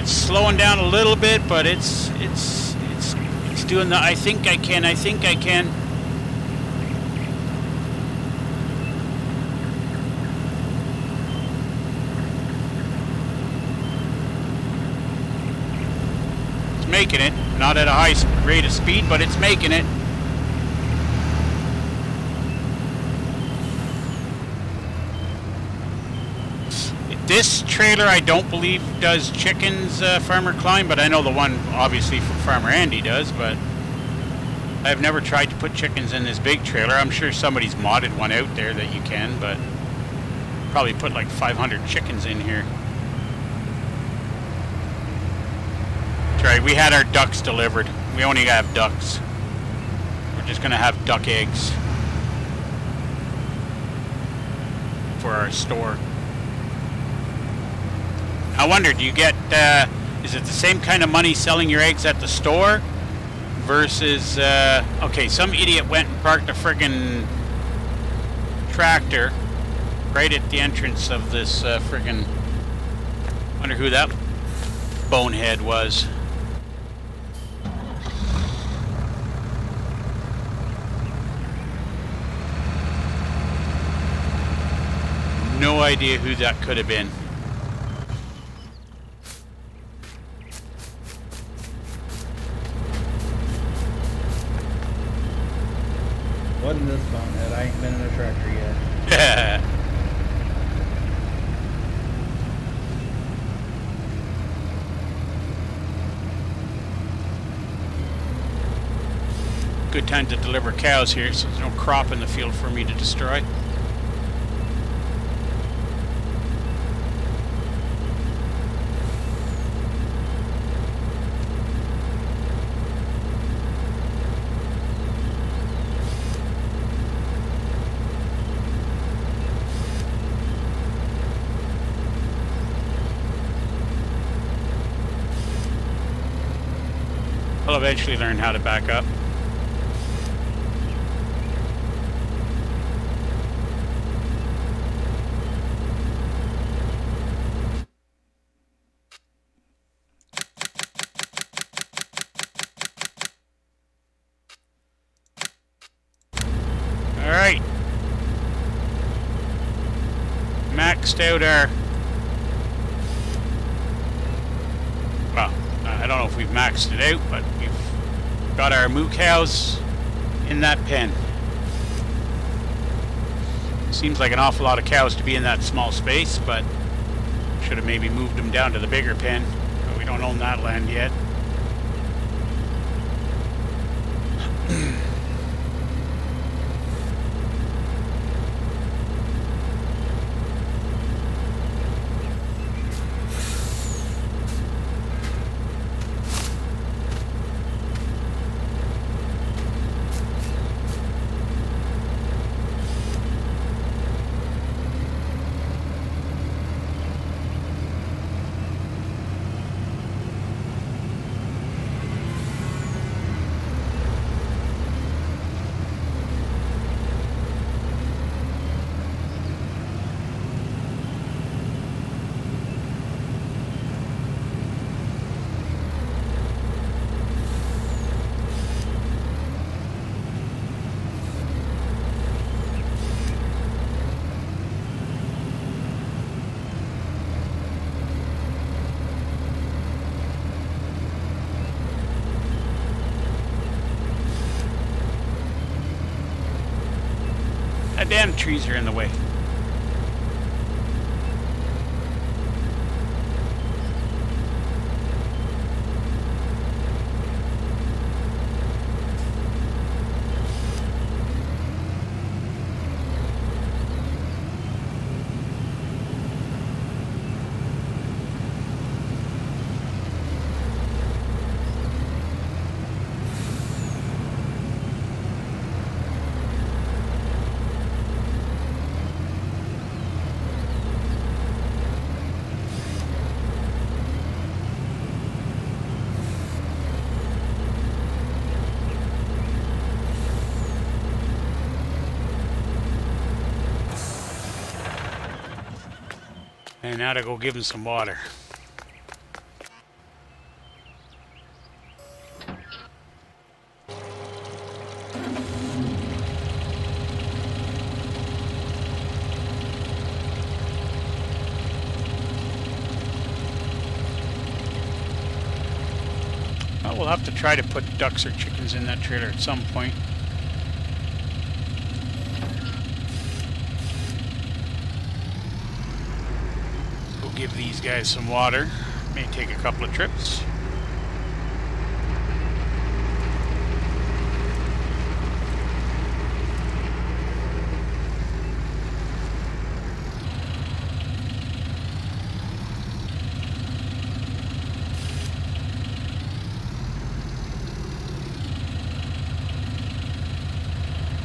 it's it's slowing down a little bit, but it's it's it's it's doing the I think I can, I think I can. Making it, not at a high rate of speed, but it's making it. This trailer, I don't believe, does chickens, uh, Farmer Klein, but I know the one obviously from Farmer Andy does. But I've never tried to put chickens in this big trailer. I'm sure somebody's modded one out there that you can, but probably put like five hundred chickens in here. Right, we had our ducks delivered. We only have ducks. We're just gonna have duck eggs. for our store. I wonder, do you get, uh, is it the same kind of money selling your eggs at the store versus, uh, okay, some idiot went and parked a friggin' tractor right at the entrance of this uh, friggin', wonder who that bonehead was. No idea who that could have been. Wasn't this bonehead? I ain't been in a tractor yet. Yeah. Good time to deliver cows here, so there's no crop in the field for me to destroy. I'll eventually learn how to back up. All right. Maxed out our... Well, I don't know if we've maxed it out, but... Got our moo cows in that pen. Seems like an awful lot of cows to be in that small space, but should have maybe moved them down to the bigger pen. But we don't own that land yet. Damn trees are in the way. And now to go give him some water. Well, we'll have to try to put ducks or chickens in that trailer at some point. Give these guys some water. May take a couple of trips.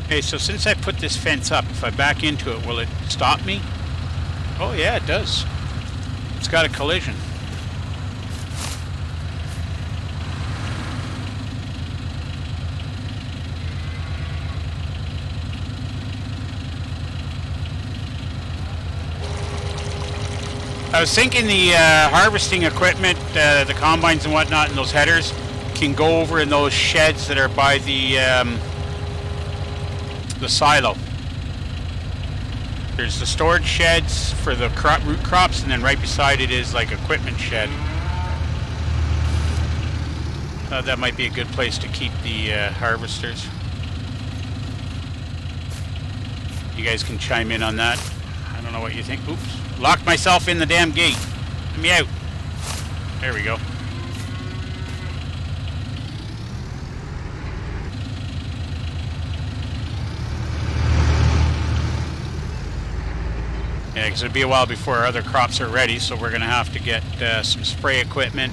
Okay, so since I put this fence up, if I back into it, will it stop me? Oh yeah, it does. It's got a collision. I was thinking the uh, harvesting equipment, uh, the combines and whatnot, and those headers can go over in those sheds that are by the um, the silo. There's the storage sheds for the crop, root crops, and then right beside it is like equipment shed. Uh, that might be a good place to keep the uh, harvesters. You guys can chime in on that. I don't know what you think. Oops. Locked myself in the damn gate. Let me out. There we go. Yeah, because it'll be a while before our other crops are ready, so we're going to have to get uh, some spray equipment.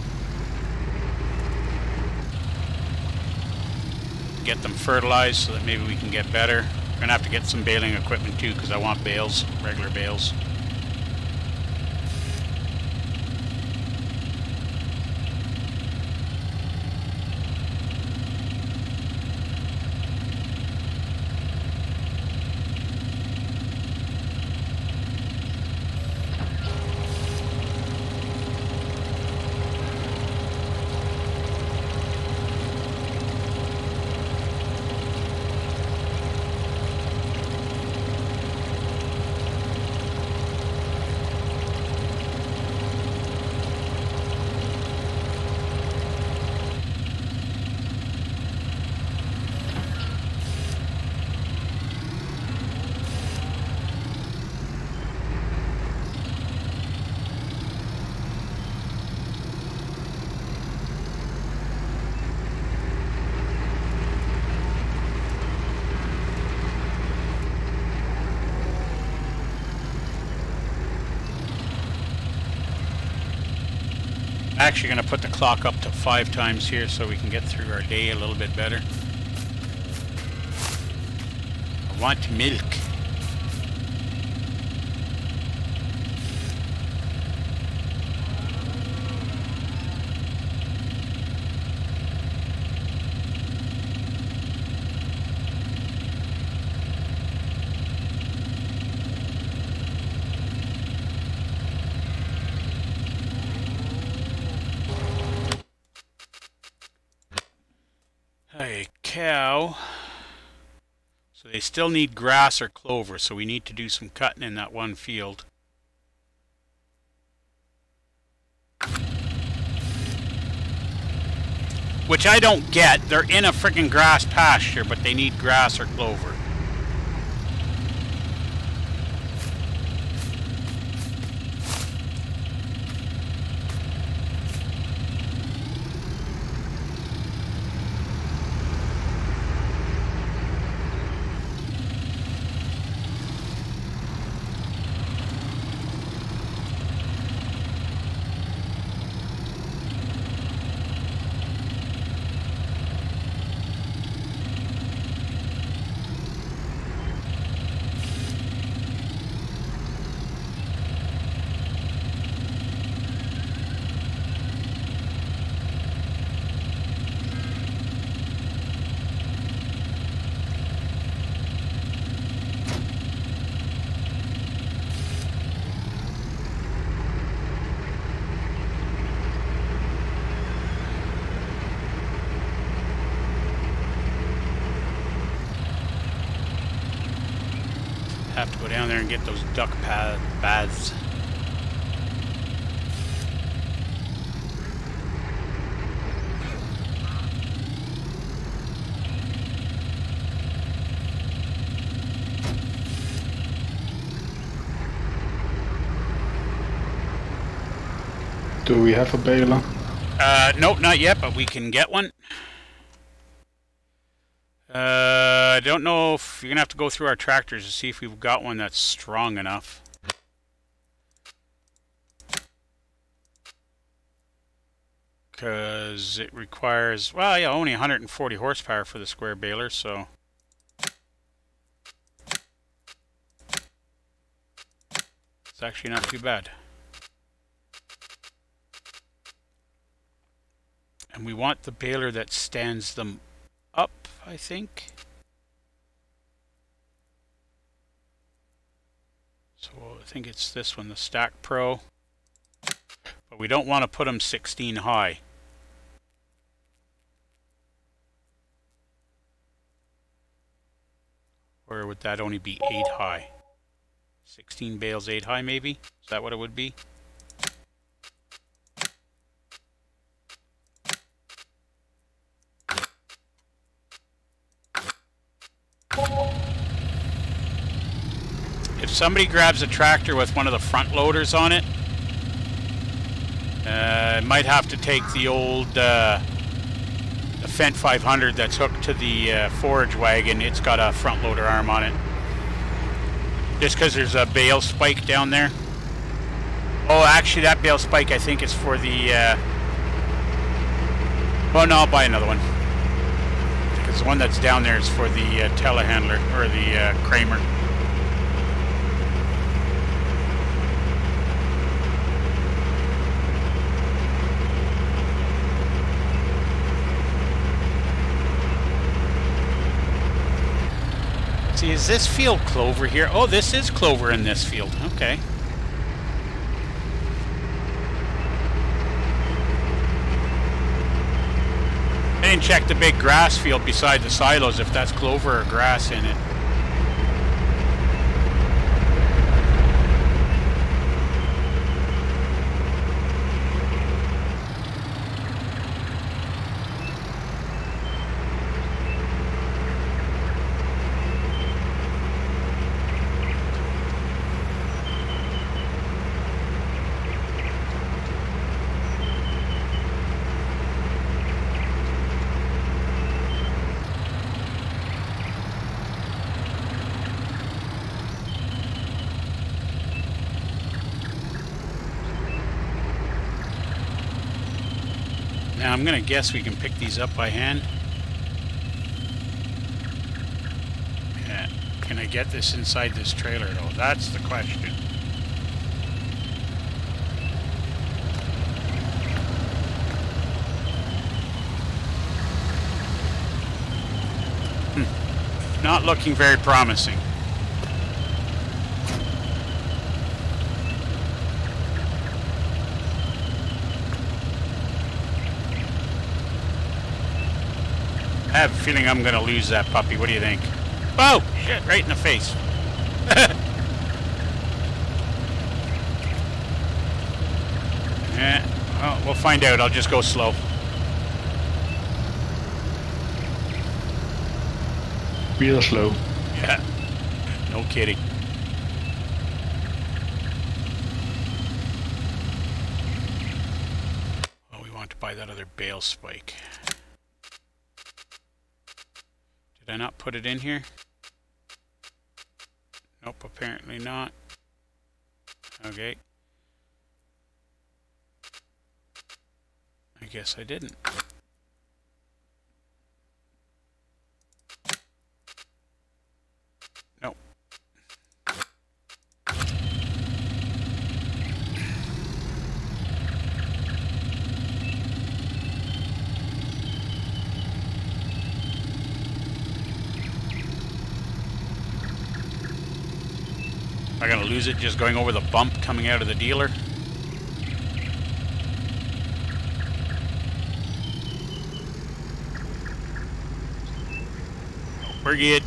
Get them fertilized so that maybe we can get better. We're going to have to get some baling equipment too, because I want bales, regular bales. Actually going to put the clock up to five times here so we can get through our day a little bit better. I want milk. Still need grass or clover, so we need to do some cutting in that one field. Which I don't get. They're in a freaking grass pasture, but they need grass or clover. Get those duck baths. Do we have a baler? Uh, nope, not yet, but we can get one. Uh, I don't know if you're going to have to go through our tractors to see if we've got one that's strong enough. Because it requires, well, yeah, only one hundred forty horsepower for the square baler, so... It's actually not too bad. And we want the baler that stands them up, I think. So I think it's this one, the Stack Pro. But we don't want to put them sixteen high. Or would that only be eight high? sixteen bales, eight high maybe? Is that what it would be? If somebody grabs a tractor with one of the front loaders on it, uh, it might have to take the old uh, the Fendt five hundred that's hooked to the uh, forage wagon. It's got a front loader arm on it. Just because there's a bale spike down there. Oh, actually that bale spike I think is for the... Uh... Oh no, I'll buy another one. Because the one that's down there is for the uh, telehandler, or the uh, Kramer. Is this field clover here? Oh, this is clover in this field. Okay. I didn't check the big grass field beside the silos if that's clover or grass in it. I'm gonna guess we can pick these up by hand. Yeah. Can I get this inside this trailer though? That's the question. Hmm. Not looking very promising. I have a feeling I'm going to lose that puppy. What do you think? Oh, shit, right in the face. eh, well, we'll find out. I'll just go slow. Real slow. Yeah, no kidding. Oh, we want to buy that other bale spike. Did I not put it in here? Nope, apparently not. Okay. I guess I didn't. Nope. Am I going to lose it just going over the bump coming out of the dealer? We're good.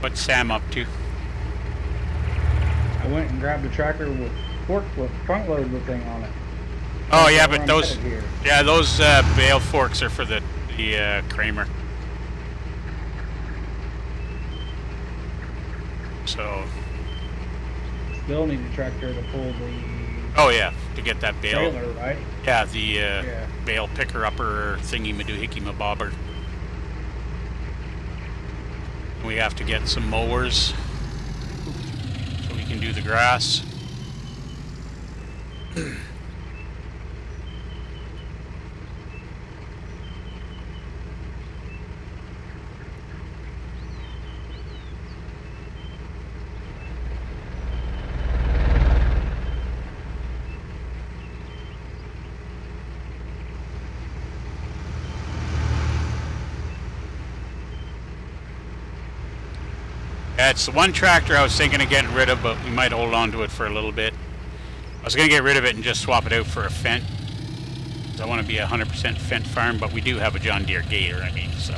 What's Sam up to? I went and grabbed a tractor with forklift front load with thing on it. Oh yeah, but those yeah those uh, bale forks are for the the uh, Kramer. So They'll need a tractor to pull the. Oh yeah, to get that bale. Trailer, right? Yeah, the uh, yeah. bale picker upper thingy madoohickey mabobber. We have to get some mowers so we can do the grass. That's the one tractor I was thinking of getting rid of, but we might hold on to it for a little bit. I was going to get rid of it and just swap it out for a Fendt. I want to be a one hundred percent Fendt farm, but we do have a John Deere Gator, I mean, so.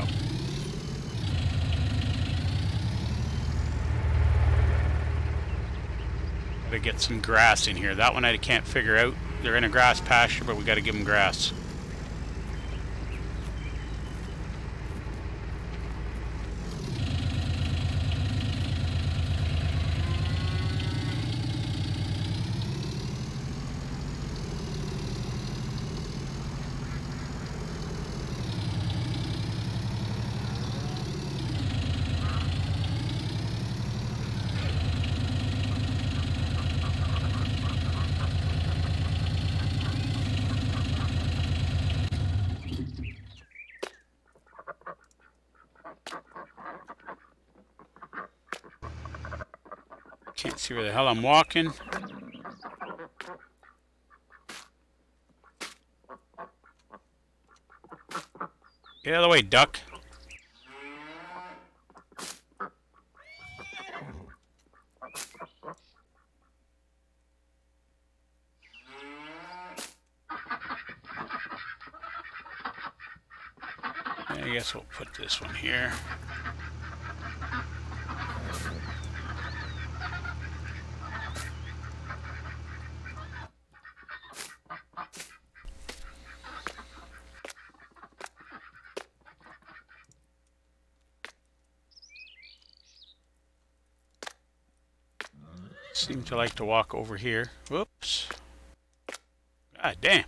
Got to get some grass in here. That one I can't figure out. They're in a grass pasture, but we got to give them grass. Can't see where the hell I'm walking. Get out of the way, duck. I guess we'll put this one here. Seem to like to walk over here. Whoops. God damn.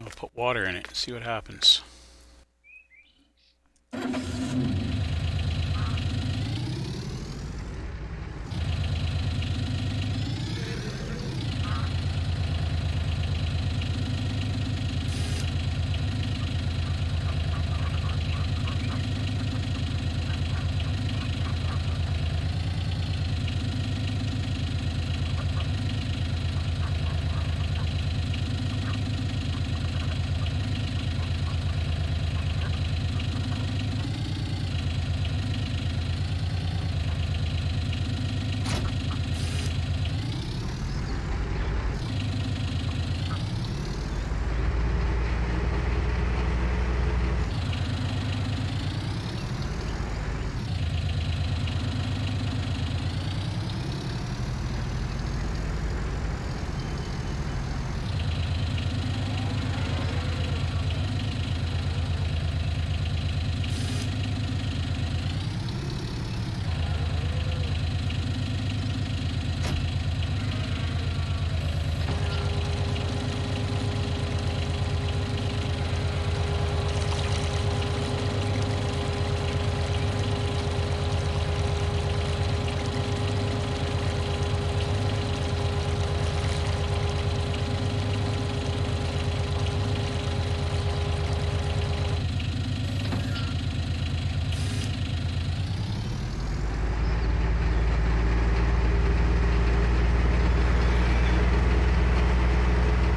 I'll put water in it and see what happens.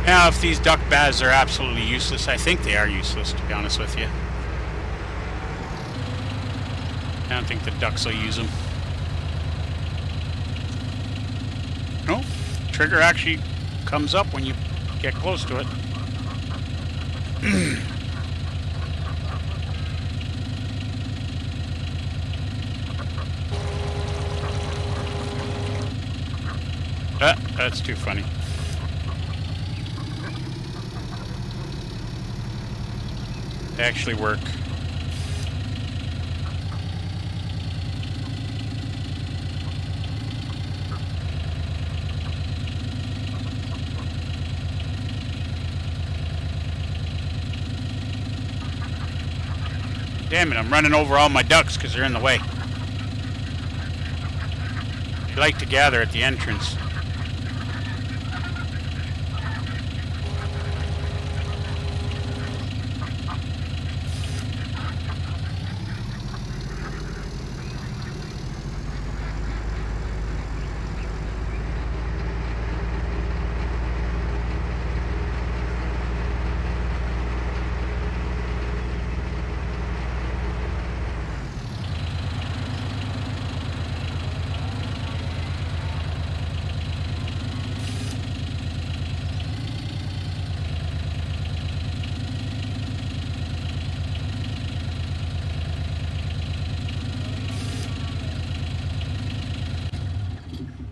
Now, if these duck baths are absolutely useless, I think they are useless, to be honest with you. I don't think the ducks will use them. No, oh, trigger actually comes up when you get close to it. Ah, that's too funny. actually work. Damn it, I'm running over all my ducks because they're in the way. They like to gather at the entrance.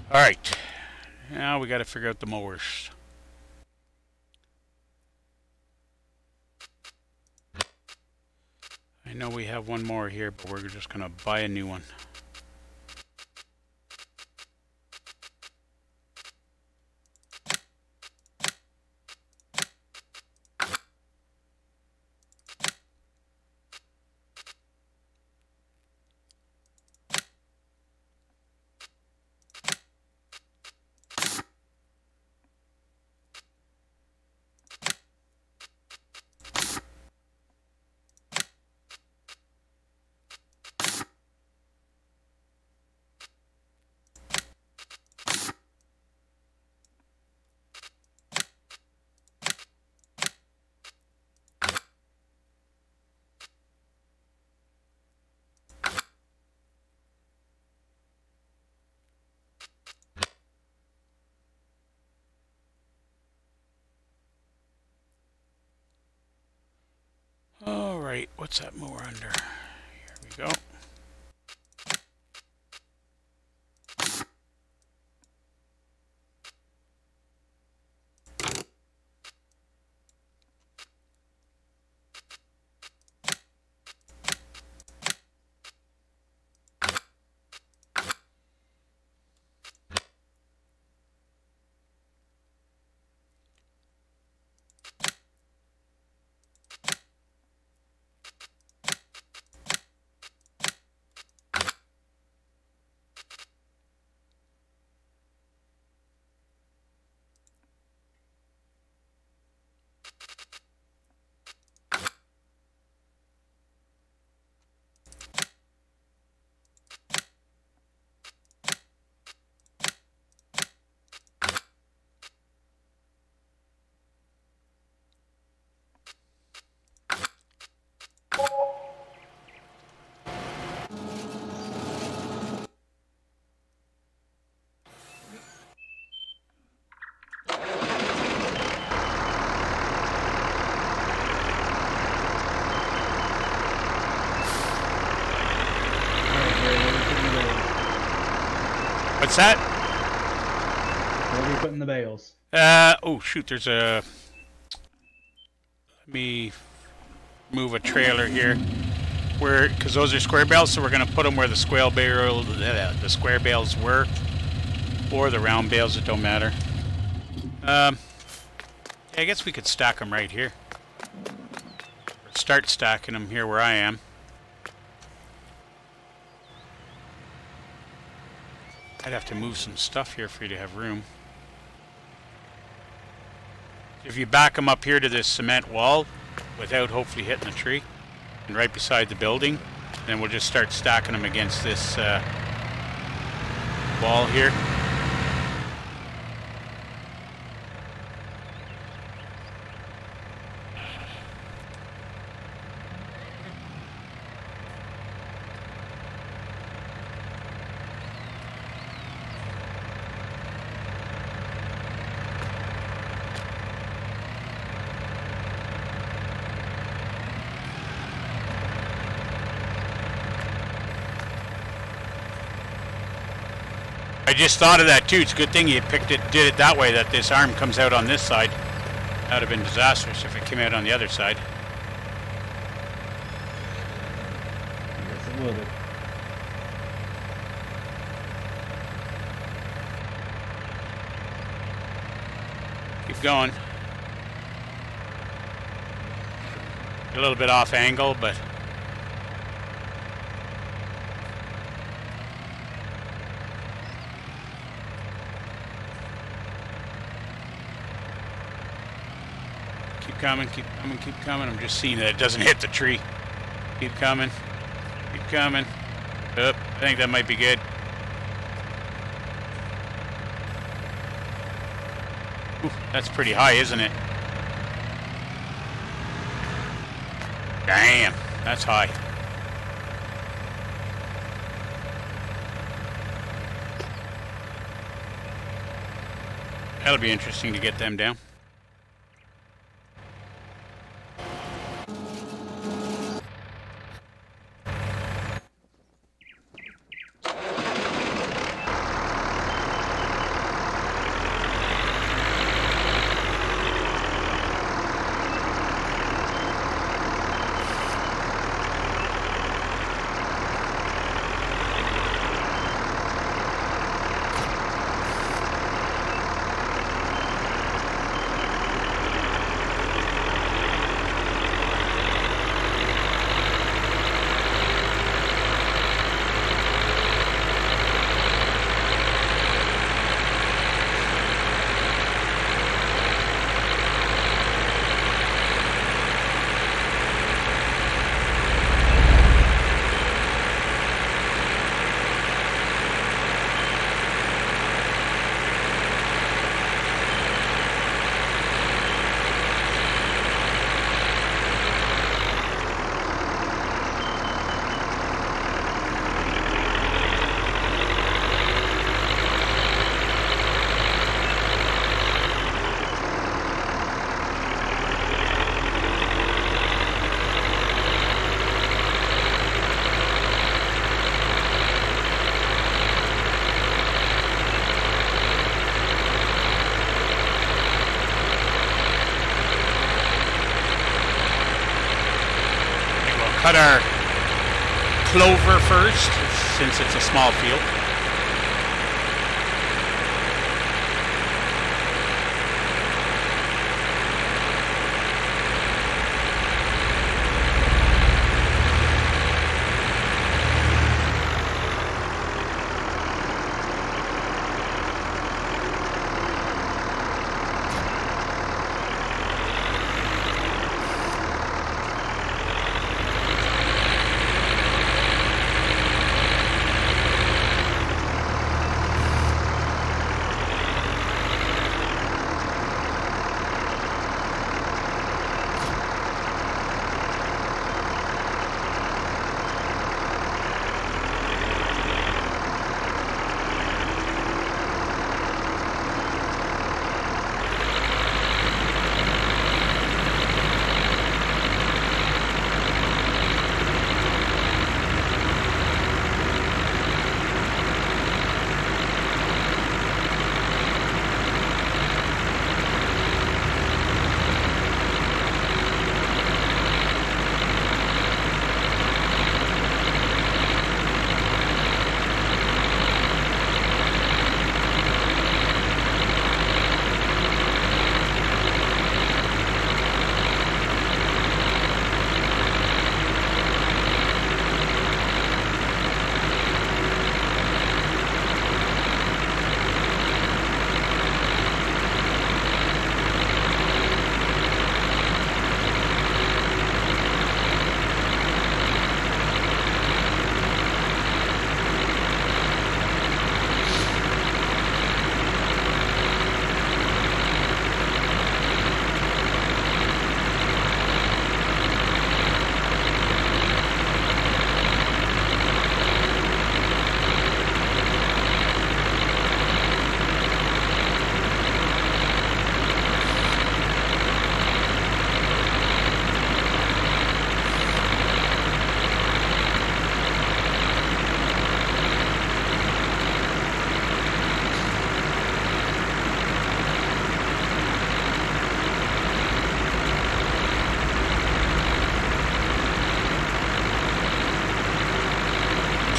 Alright, now we got to figure out the mowers. I know we have one more here, but we're just going to buy a new one. Alright, what's that mower under? Here we go. What's that? What are you putting in the bales? Uh, oh shoot, there's a... Let me move a trailer here. Where, because those are square bales, so we're going to put them where the square bale, uh, the square bales were. Or the round bales, it don't matter. Um, yeah, I guess we could stack them right here. Or start stacking them here where I am. I'd have to move some stuff here for you to have room. If you back them up here to this cement wall without hopefully hitting the tree and right beside the building, then we'll just start stacking them against this uh, wall here. I just thought of that too. It's a good thing you picked it, did it that way, that this arm comes out on this side. That would have been disastrous if it came out on the other side. with it. Keep going. A little bit off angle, but keep coming, keep coming, keep coming. I'm just seeing that it doesn't hit the tree. Keep coming, keep coming. Up, I think that might be good. Ooh, that's pretty high, isn't it? Damn, that's high. That'll be interesting to get them down. Cut our clover first, since it's a small field.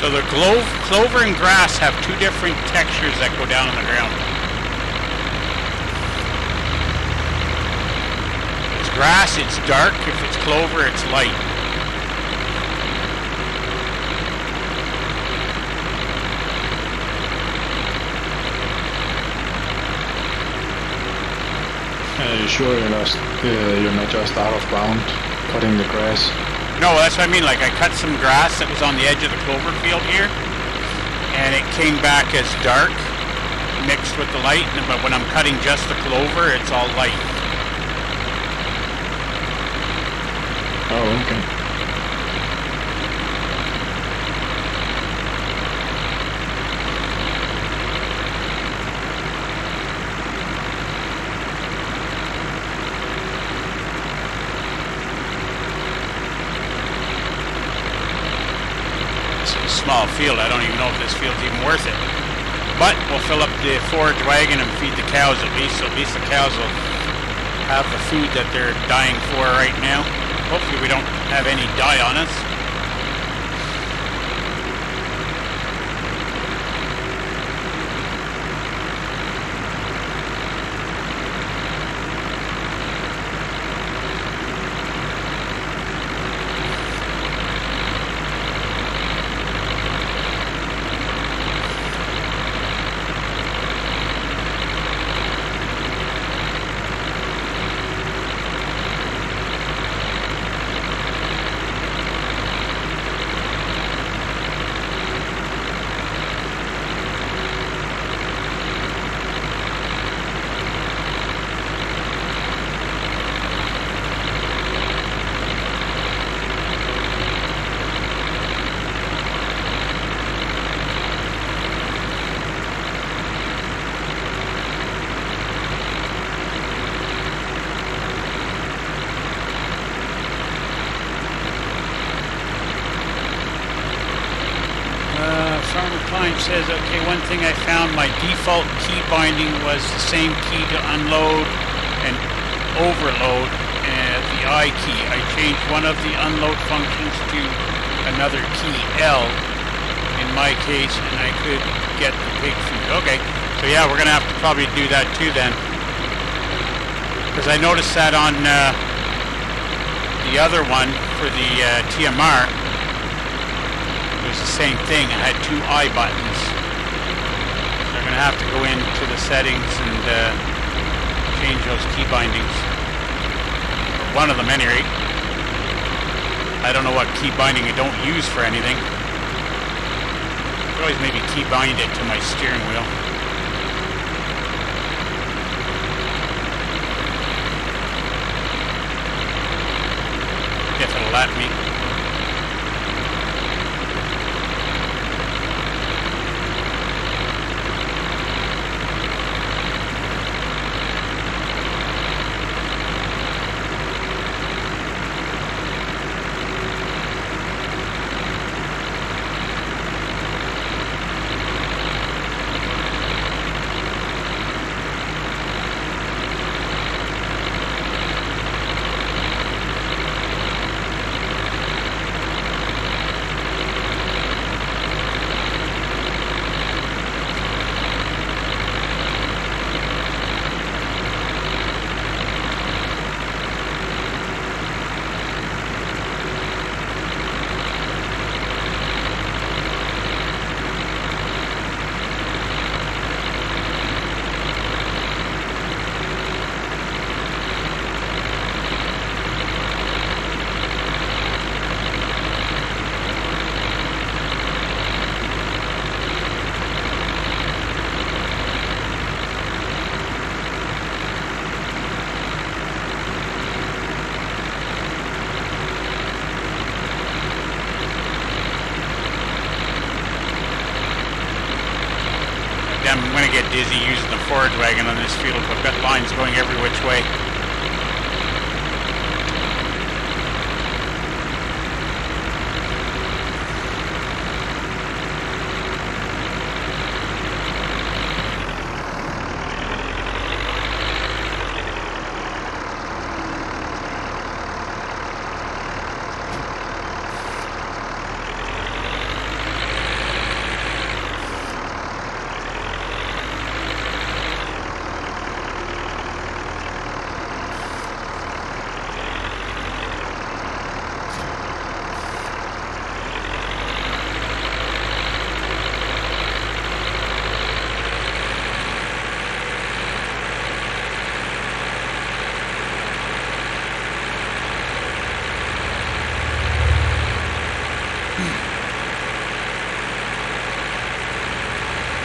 So the clove, clover and grass have two different textures that go down on the ground. If it's grass, it's dark. If it's clover, it's light. Are you sure you're not, uh, you're not just out of bound cutting the grass? No, that's what I mean. Like, I cut some grass that was on the edge of the clover field here, and it came back as dark mixed with the light, but when I'm cutting just the clover, it's all light. Oh, okay. Field. I don't even know if this field's even worth it, but we'll fill up the forage wagon and feed the cows at least, so at least the cows will have the food that they're dying for right now. Hopefully we don't have any die on us. Says, okay, one thing I found, my default key binding was the same key to unload and overload, and the I key. I changed one of the unload functions to another key, L, in my case, and I could get the pig food. Okay, so yeah, we're going to have to probably do that too then, because I noticed that on uh, the other one for the uh, T M R. The same thing. I had two I buttons. So I'm gonna have to go into the settings and uh, change those key bindings. Or one of them, any rate. I don't know what key binding I don't use for anything. I could always maybe key bind it to my steering wheel. If it'll let me. Dizzy using the forage wagon on this field. I've got lines going every which way.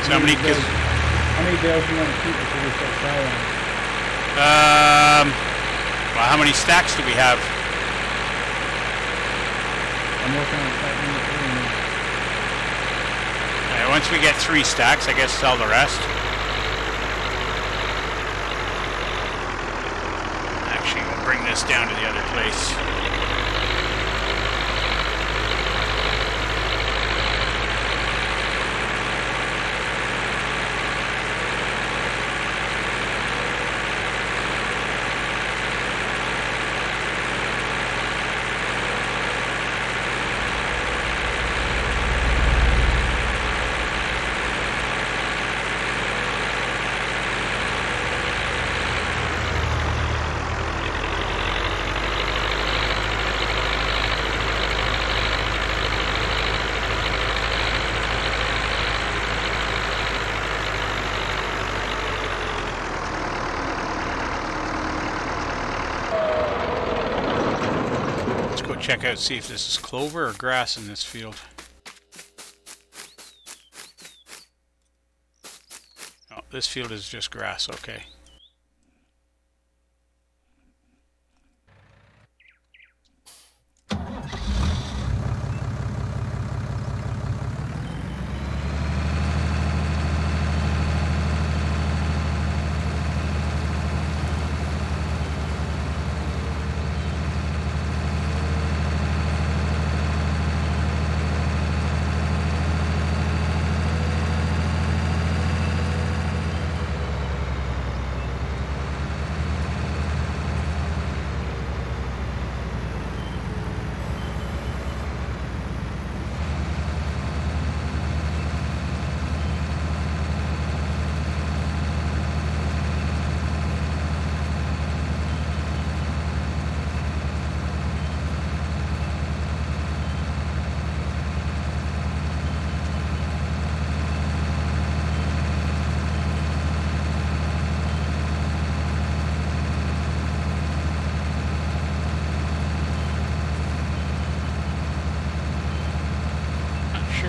So how many days, kids? How many bales do you want to keep before we start selling? Um, well, how many stacks do we have? I'm working on stack number three now. All right, once we get three stacks, I guess sell the rest. Actually, we'll bring this down to the other place. Check out, see if this is clover or grass in this field. Oh, this field is just grass, okay.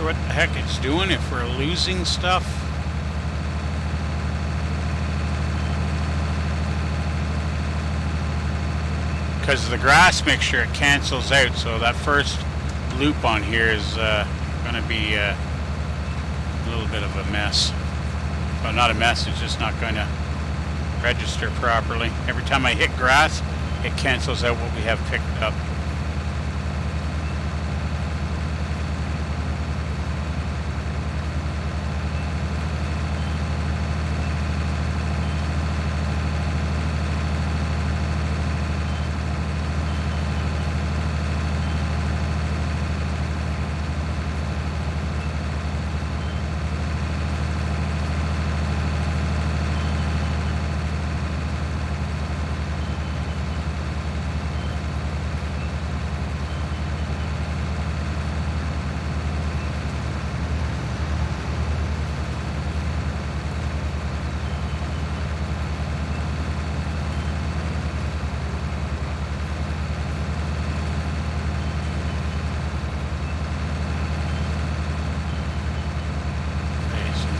What the heck it's doing, if we're losing stuff. Because of the grass mixture, it cancels out, so that first loop on here is uh, going to be uh, a little bit of a mess. Well, not a mess, it's just not going to register properly. Every time I hit grass, it cancels out what we have picked up.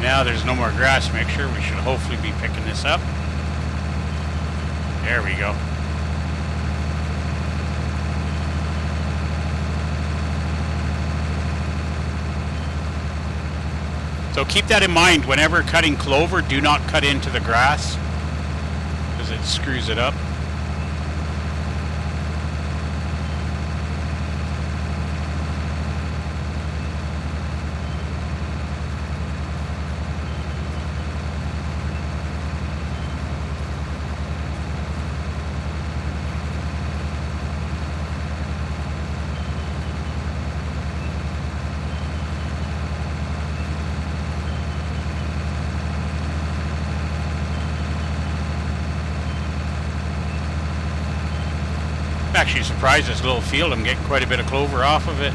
Now there's no more grass mixture, we should hopefully be picking this up. There we go. So keep that in mind, whenever cutting clover, do not cut into the grass, because it screws it up. Actually surprised, this little field, I'm getting quite a bit of clover off of it.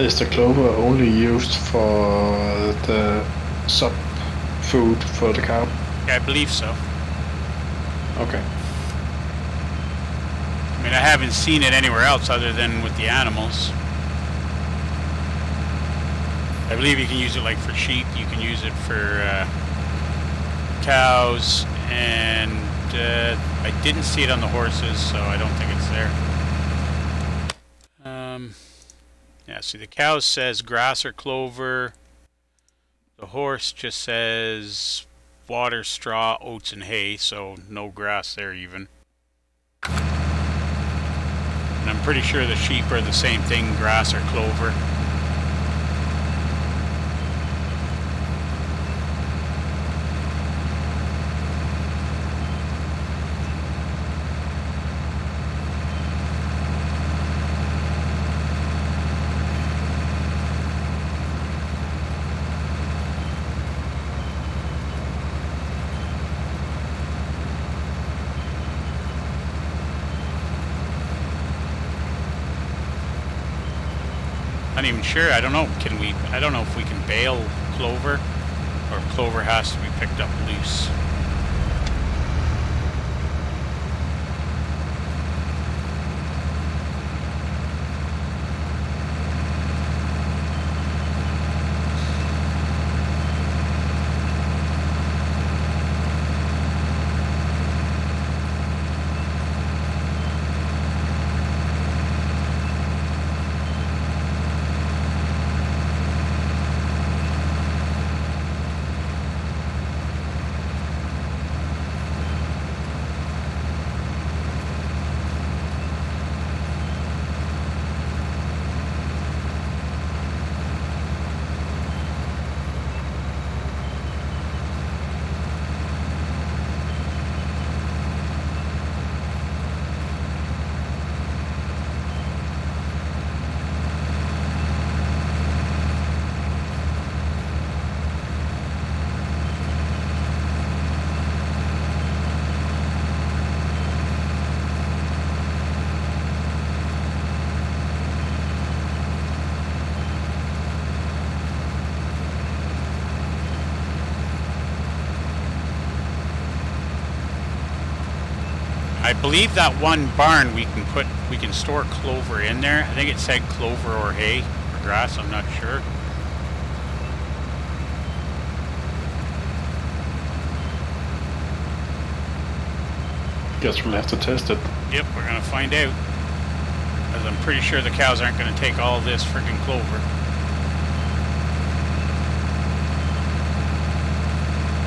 Is the clover only used for the sub food for the cow? Yeah, I believe so. Okay. I mean, I haven't seen it anywhere else other than with the animals. I believe you can use it like for sheep, you can use it for uh, cows, and uh, I didn't see it on the horses, so I don't think it's there. Um, yeah, see the cow says grass or clover. The horse just says water, straw, oats, and hay, so no grass there even. And I'm pretty sure the sheep are the same thing, grass or clover. Not even sure. I don't know. Can we? I don't know if we can bale clover, or clover has to be picked up loose. I believe that one barn we can put, we can store clover in there. I think it said clover or hay or grass, I'm not sure. Guess we're gonna have to test it. Yep, we're gonna find out. Because I'm pretty sure the cows aren't gonna take all this freaking clover.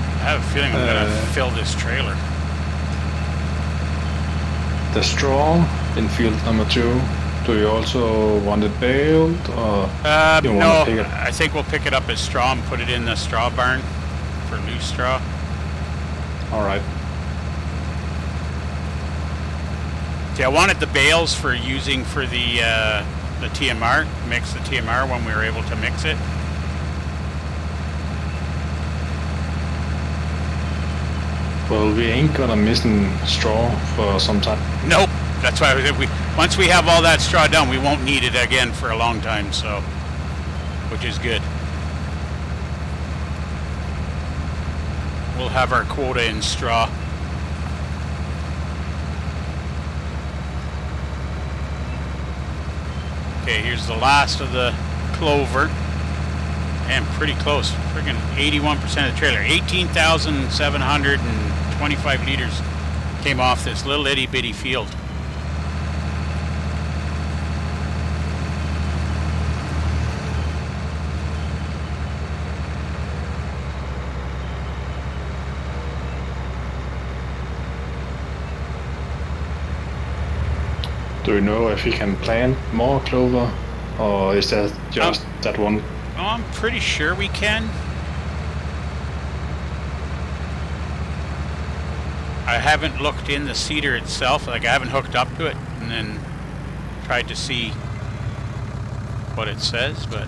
I have a feeling I'm uh, gonna fill this trailer. The straw in field number two. Do you also want it baled, or uh, you no? Pick it? I think we'll pick it up as straw and put it in the straw barn for loose straw. All right. See, I wanted the bales for using for the uh, the T M R. Mix the T M R when we were able to mix it. Well, we ain't gonna missing straw for some time. Nope, that's why we once we have all that straw done, we won't need it again for a long time. So, which is good. We'll have our quota in straw. Okay, here's the last of the clover. And pretty close, freaking eighty-one percent of the trailer. eighteen thousand seven hundred twenty-five liters came off this little itty bitty field. Do you know if you can plant more clover, or is that just um, that one? Oh, I'm pretty sure we can. I haven't looked in the cedar itself, like I haven't hooked up to it and then tried to see what it says, but...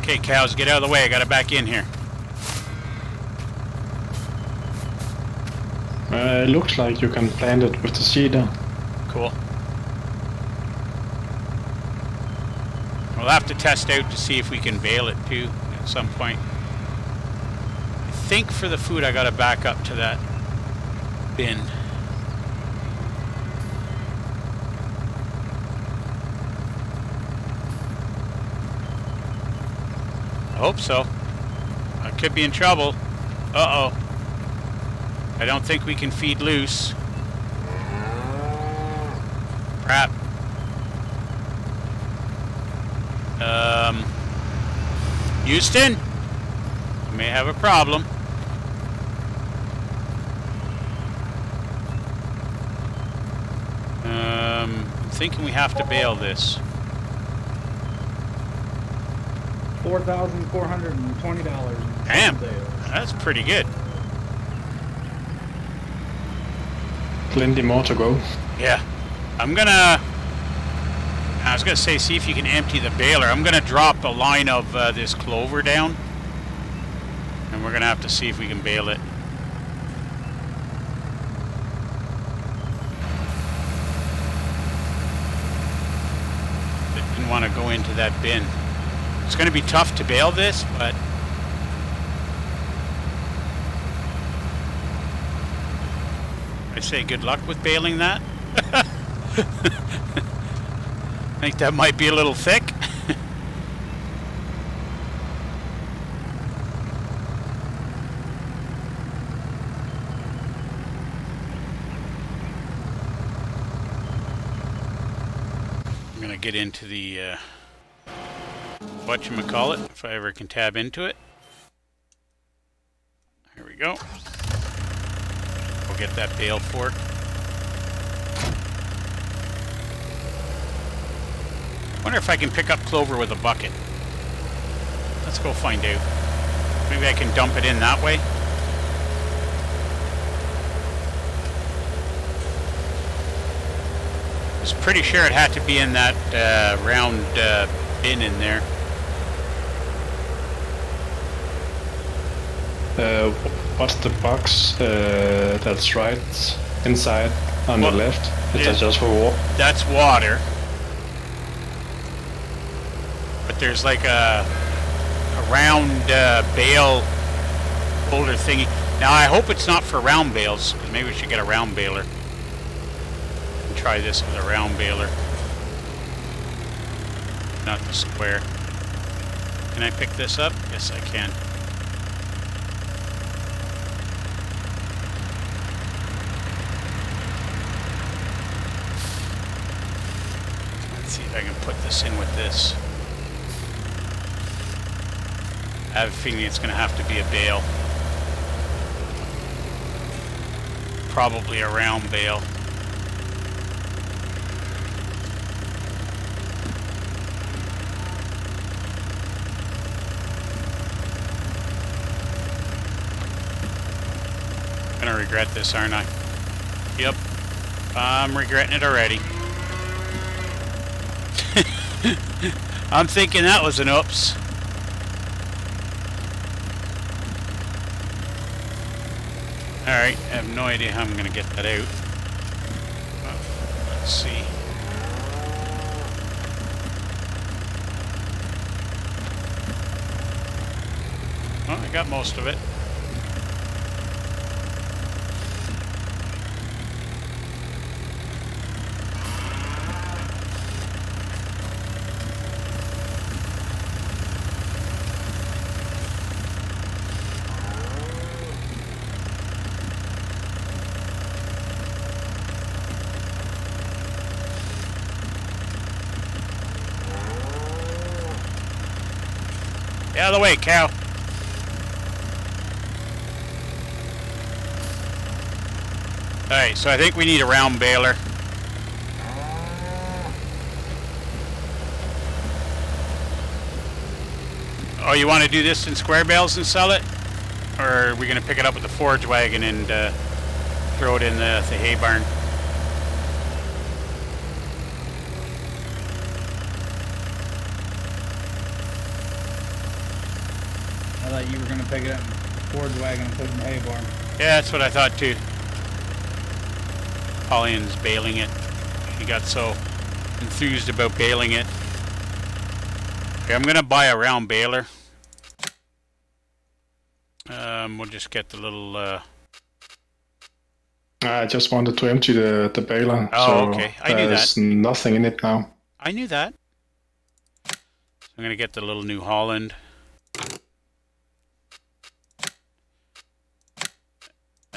Okay, cows, get out of the way, I gotta back in here. Uh, it looks like you can plant it with the cedar. Cool. We'll have to test out to see if we can bale it too. At at some point. I think for the food I gotta back up to that bin. I hope so. I could be in trouble. Uh oh. I don't think we can feed loose. Crap. Um, Houston, you may have a problem. Um, I'm thinking we have to bail this. Four thousand four hundred and twenty dollars. Damn, that's pretty good. Plenty more to go. Yeah, I'm gonna. I was gonna say, see if you can empty the baler. I'm gonna drop a line of uh, this clover down, and we're gonna have to see if we can bale it. I didn't want to go into that bin. It's going to be tough to bail this, but I say good luck with bailing that. I think that might be a little thick. I'm going to get into the... Uh, whatchamacallit, if I ever can tab into it. Here we go. We'll get that bale fork. Wonder if I can pick up clover with a bucket. Let's go find out. Maybe I can dump it in that way. I was pretty sure it had to be in that uh, round uh, bin in there. Uh, what's the box uh, that's right inside on well, the left? Is it, that just for water? That's water. But there's like a, a round uh, bale holder thingy. Now I hope it's not for round bales, because maybe we should get a round baler. And try this with a round baler. Not the square. Can I pick this up? Yes, I can. I can put this in with this. I have a feeling it's going to have to be a bale. Probably a round bale. I'm going to regret this, aren't I? Yep. I'm regretting it already. I'm thinking that was an oops. Alright, I have no idea how I'm going to get that out. Oh, let's see. Well, I got most of it. Out of the way, cow. Alright, so I think we need a round baler. Oh, you want to do this in square bales and sell it? Or are we going to pick it up with the forage wagon and uh, throw it in the, the hay barn? You were going to pick it up and forge wagon and put it in the hay barn. Yeah, that's what I thought too. Pauline's bailing it. He got so enthused about bailing it. Okay, I'm going to buy a round baler. um, we'll just get the little... Uh... I just wanted to empty the, the baler. Oh, so okay. I knew that. There's nothing in it now. I knew that. So I'm going to get the little New Holland. I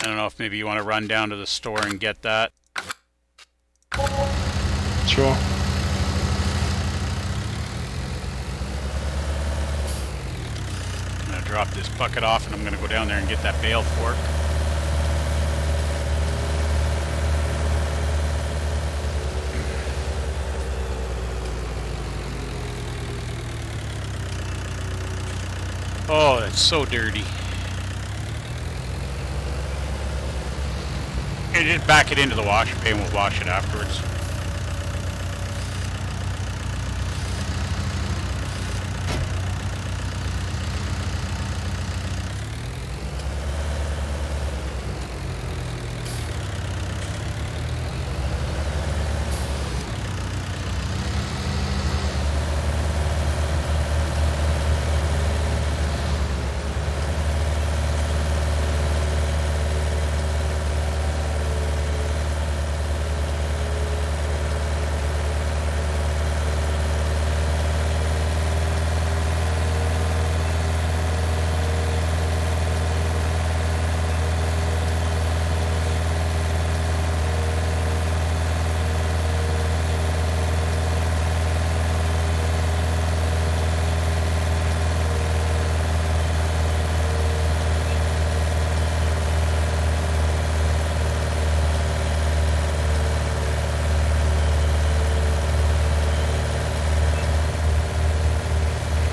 don't know if maybe you want to run down to the store and get that. Sure. I'm going to drop this bucket off and I'm going to go down there and get that bale fork. Oh, that's so dirty. And just back it into the wash bay and we'll wash it afterwards.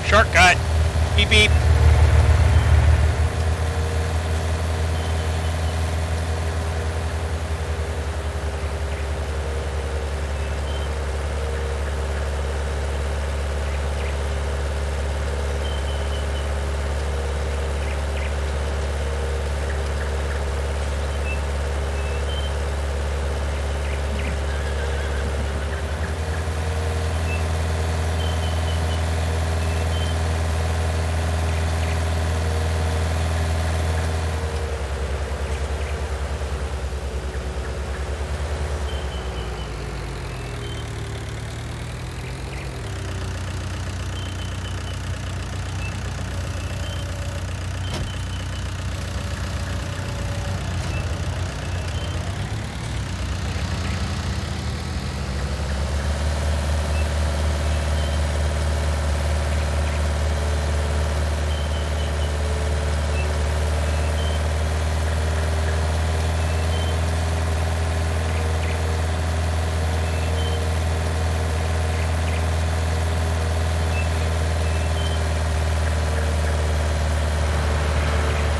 Shortcut. Beep beep.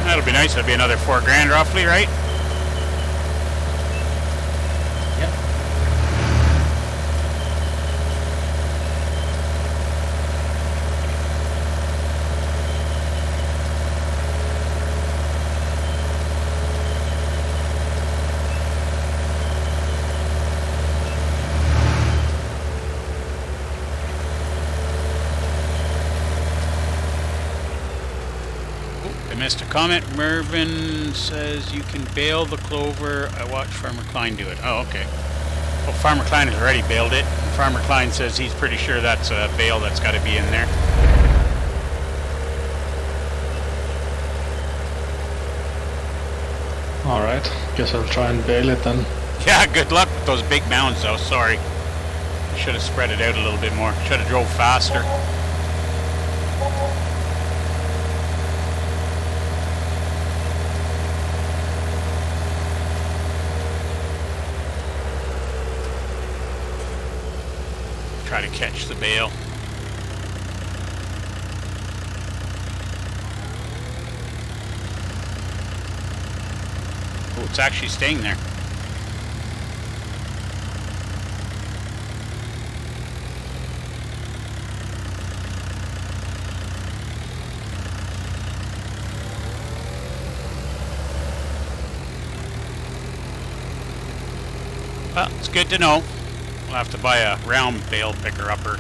That'd be nice. That'd be another four grand, roughly, right? Missed a comment. Mervin says you can bale the clover. I watched Farmer Klein do it. Oh, okay. Well, Farmer Klein has already baled it. And Farmer Klein says he's pretty sure that's a bale that's got to be in there. All right. Guess I'll try and bale it then. Yeah. Good luck with those big mounds, though. Sorry. Should have spread it out a little bit more. Should have drove faster. Try to catch the bale. Oh, it's actually staying there. Well, it's good to know. We'll have to buy a round bale picker-upper.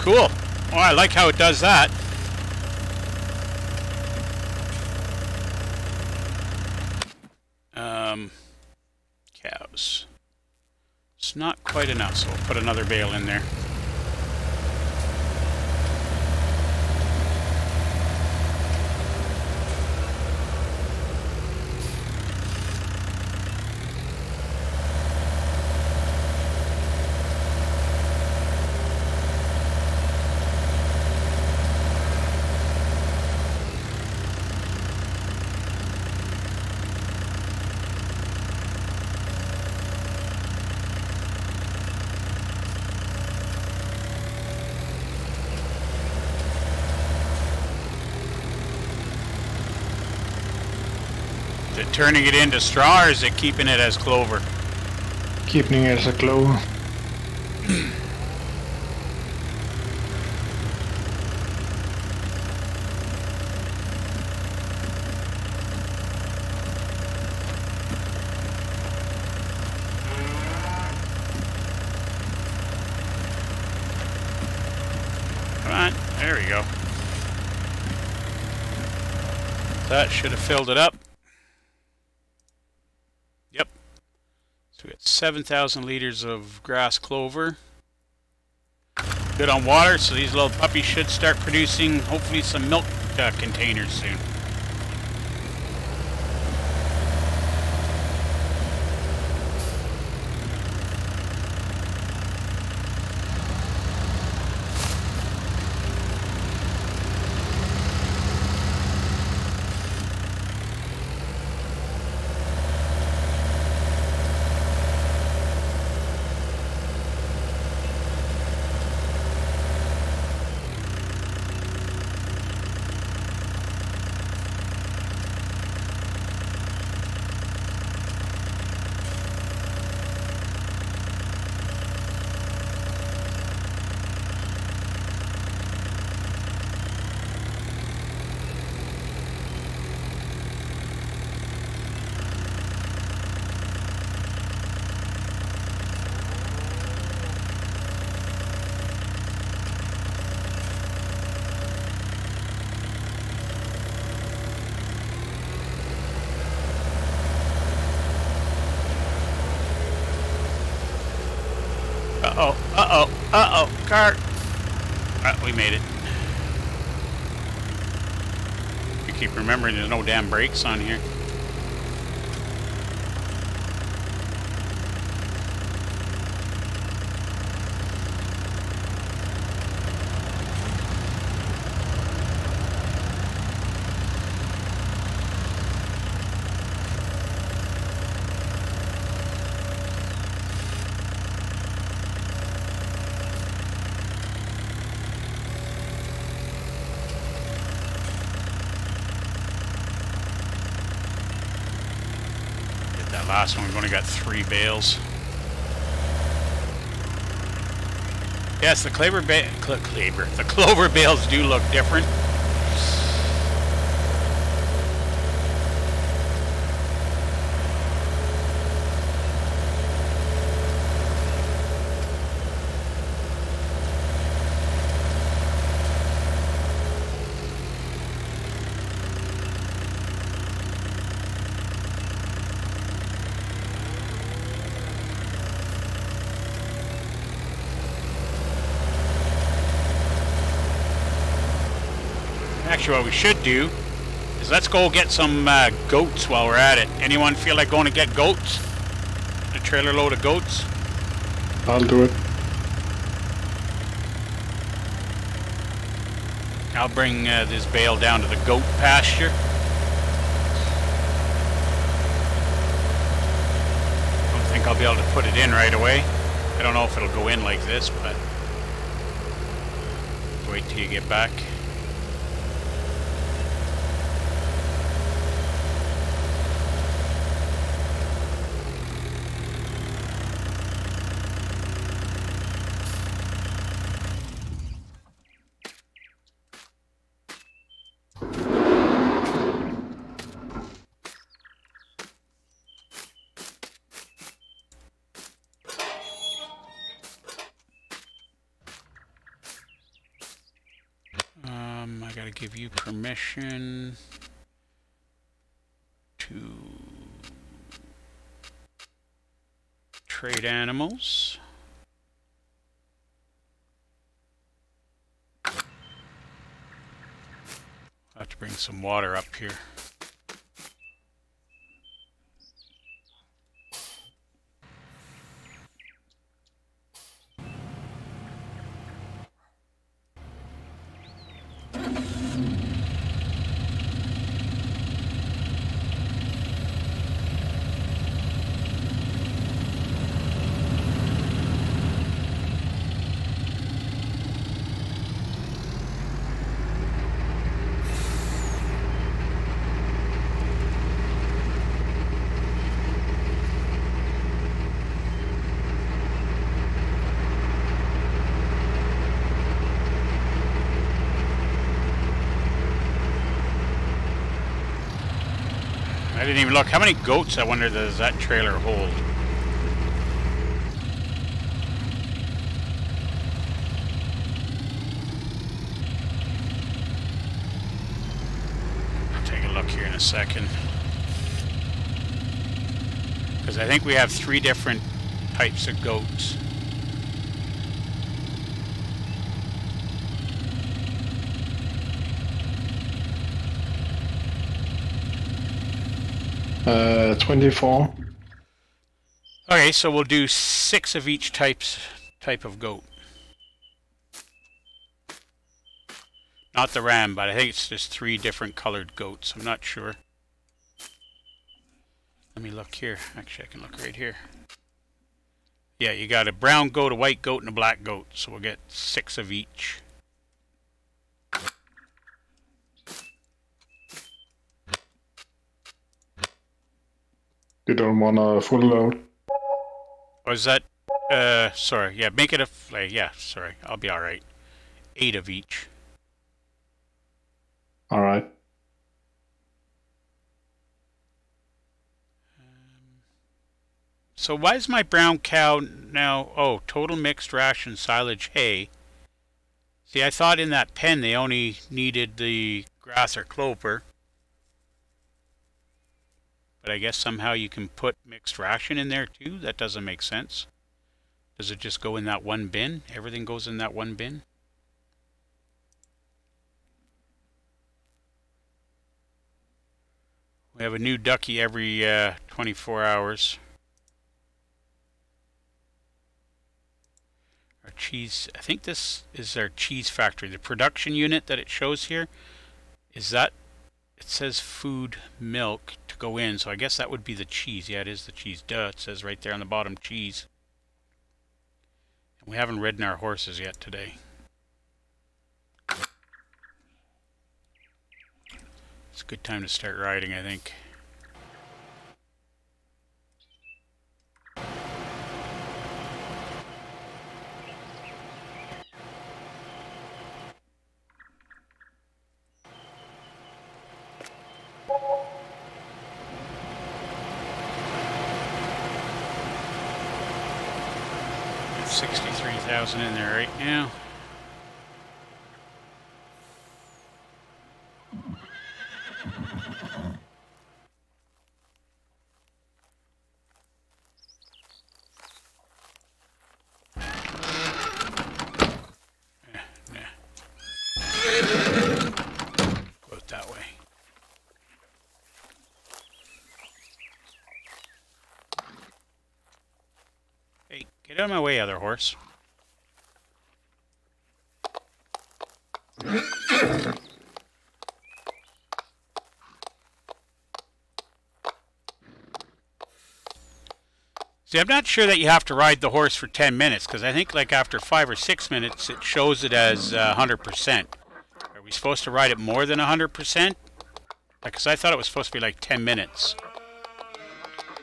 Cool. Oh, I like how it does that. Um, calves. It's not quite enough, so we'll put another bale in there. Turning it into straw, or is it keeping it as clover? Keeping it as a clover. Come on, there we go. That should have filled it up. seven thousand liters of grass clover. Good on water, so these little puppies should start producing hopefully some milk uh, containers soon. Uh-oh, uh-oh, uh-oh, car! Uh, we made it. We keep remembering there's no damn brakes on here. Last one, we've only got three bales. Yes, the clover ba cl clover. The clover bales do look different. Actually, what we should do is let's go get some uh, goats while we're at it. Anyone feel like going to get goats? A trailer load of goats? I'll do it. I'll bring uh, this bale down to the goat pasture. I don't think I'll be able to put it in right away. I don't know if it'll go in like this, but wait till you get back. Um, I gotta give you permission to trade animals. I'll have to bring some water up here. Didn't even look. How many goats, I wonder, does that trailer hold? I'll take a look here in a second. Because I think we have three different types of goats. Uh, twenty-four. Okay, so we'll do six of each types type of goat. Not the ram, but I think it's just three different colored goats. I'm not sure. Let me look here. Actually, I can look right here. Yeah, you got a brown goat, a white goat, and a black goat. So we'll get six of each. You don't want a full load. Oh, is that? Uh, sorry. Yeah, make it a. Like, yeah, sorry. I'll be all right. Eight of each. All right. Um, so why is my brown cow now? Oh, total mixed ration silage hay. See, I thought in that pen they only needed the grass or clover. But I guess somehow you can put mixed ration in there too? That doesn't make sense. Does it just go in that one bin? Everything goes in that one bin? We have a new ducky every uh, twenty-four hours. Our cheese, I think this is our cheese factory. The production unit that it shows here, is that, it says food, milk, to go in, so I guess that would be the cheese. Yeah, it is the cheese. Duh, it says right there on the bottom, cheese. And we haven't ridden our horses yet today. It's a good time to start riding, I think. sixty-three thousand in there right now. Get out of my way, other horse. See, I'm not sure that you have to ride the horse for ten minutes, because I think like after five or six minutes it shows it as uh, one hundred percent. Are we supposed to ride it more than one hundred percent? Because I thought it was supposed to be like ten minutes.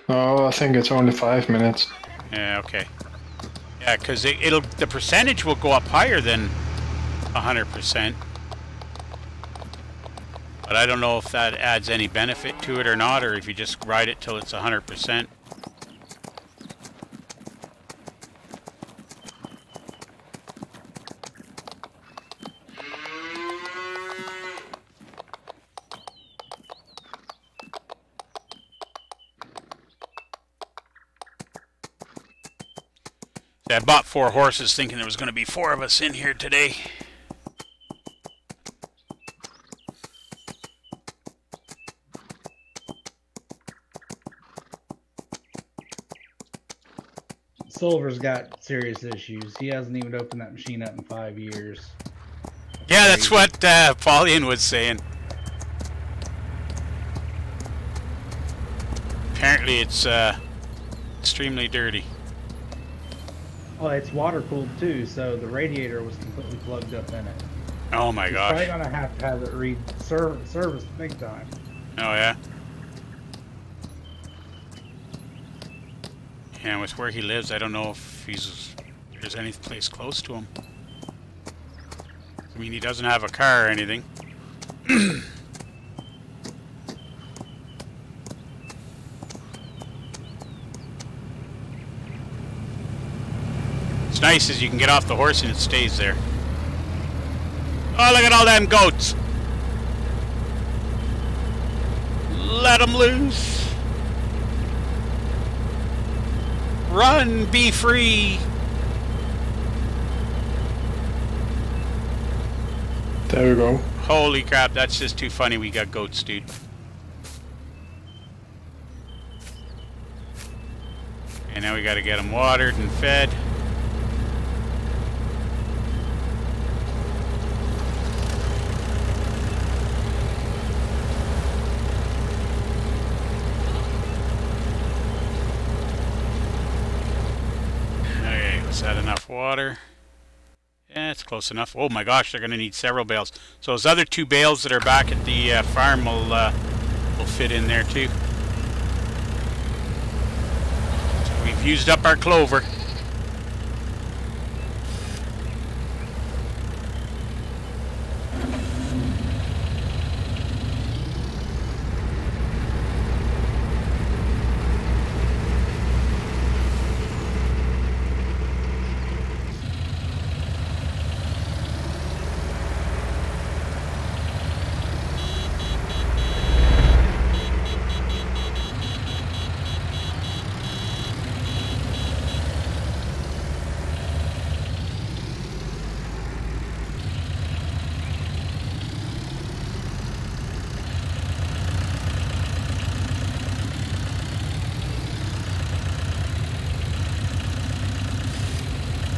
Oh, I think it's only five minutes. Yeah, okay. Yeah, because it, it'll the percentage will go up higher than one hundred percent. But I don't know if that adds any benefit to it or not, or if you just ride it till it's one hundred percent. I bought four horses thinking there was going to be four of us in here today. Silver's got serious issues. He hasn't even opened that machine up in five years. That's yeah, that's crazy. What uh, Pauline was saying. Apparently it's uh, extremely dirty. Well, it's water-cooled too, so the radiator was completely plugged up in it. Oh my gosh. Probably gonna have to have it re-serviced big time. Oh yeah? And with where he lives, I don't know if he's, there's any place close to him. I mean, he doesn't have a car or anything. What's nice is you can get off the horse and it stays there. Oh, look at all them goats! Let them loose! Run! Be free! There we go. Holy crap, that's just too funny. We got goats, dude. And now we gotta get them watered and fed. Is that enough water? Yeah, it's close enough. Oh my gosh, they're going to need several bales. So those other two bales that are back at the uh, farm will uh, will fit in there too. So we've used up our clover.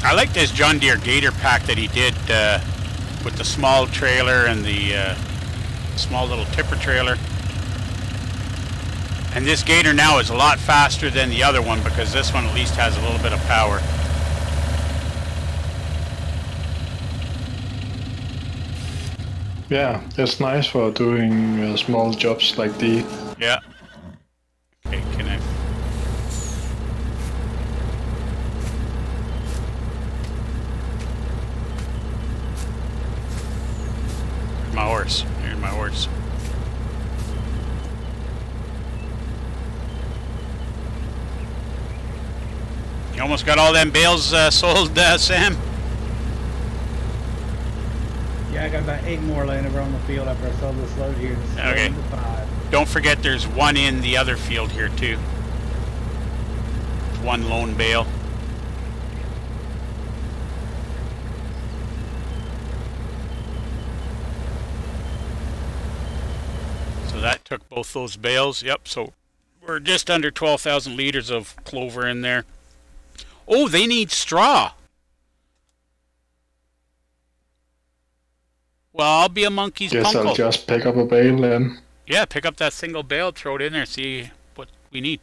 I like this John Deere Gator pack that he did uh, with the small trailer and the uh, small little tipper trailer. And this Gator now is a lot faster than the other one because this one at least has a little bit of power. Yeah, that's nice for doing uh, small jobs like these. Yeah. Got all them bales uh, sold, uh, Sam? Yeah, I got about eight more laying over on the field after I sold this load here. This okay. Five. Don't forget there's one in the other field here, too. One lone bale. So that took both those bales. Yep, so we're just under twelve thousand liters of clover in there. Oh, they need straw. Well, I'll be a monkey's uncle. Guess I'll just pick up a bale then. Yeah, pick up that single bale, throw it in there, see what we need.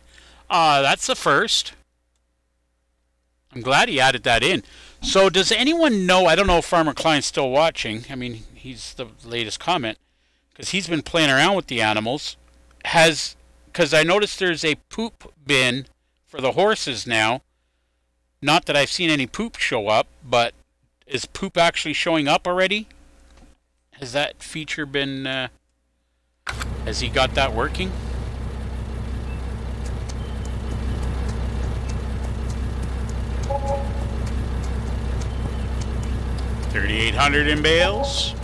Uh, that's the first. I'm glad he added that in. So does anyone know, I don't know if Farmer Klein's still watching. I mean, he's the latest comment. Because he's been playing around with the animals. Has, because I noticed there's a poop bin for the horses now. Not that I've seen any poop show up, but is poop actually showing up already? Has that feature been, uh, has he got that working? thirty-eight hundred in bales.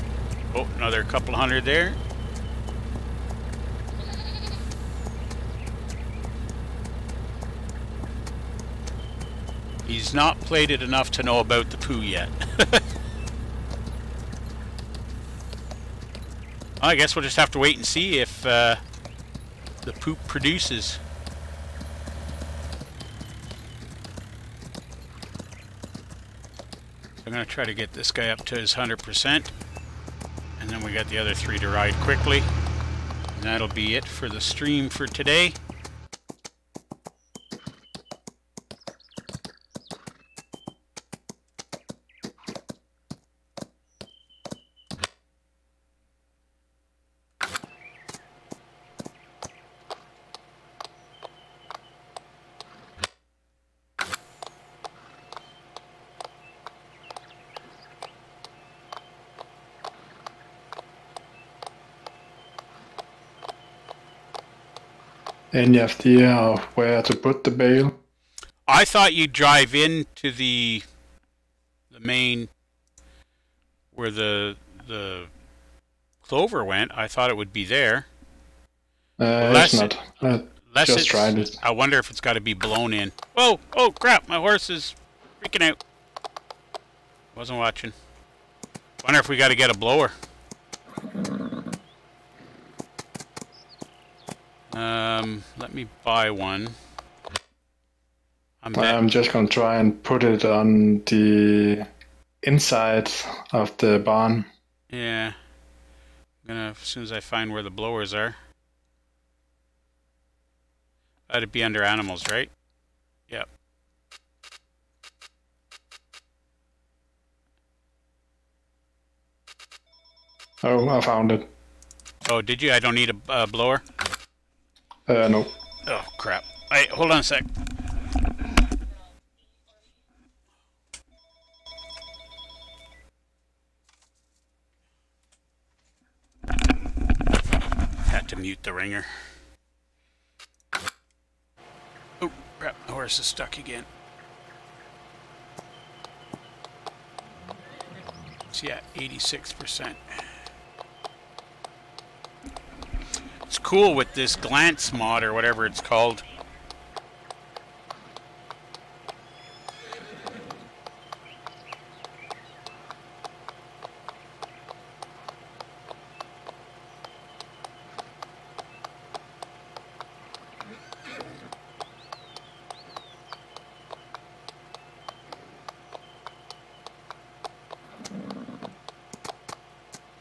Oh, another couple hundred there. He's not played it enough to know about the poo yet. I guess we'll just have to wait and see if uh, the poop produces. I'm going to try to get this guy up to his one hundred percent. And then we got the other three to ride quickly. And that'll be it for the stream for today. Any idea of where to put the bale? I thought you'd drive in to the the main where the the clover went. I thought it would be there. Uh, unless it's not. I it, unless just it's, tried it. I wonder if it's got to be blown in. Whoa! Oh crap! My horse is freaking out. Wasn't watching. Wonder if we got to get a blower. Um, let me buy one. I'm, I'm just going to try and put it on the inside of the barn. Yeah. I'm going to, as soon as I find where the blowers are. That'd be under animals, right? Yep. Oh, I found it. Oh, did you? I don't need a uh, blower? Uh, no. Oh, crap. Hey, hold on a sec. Had to mute the ringer. Oh, crap. My horse is stuck again. It's, yeah, eighty-six percent. It's cool with this glance mod or whatever it's called.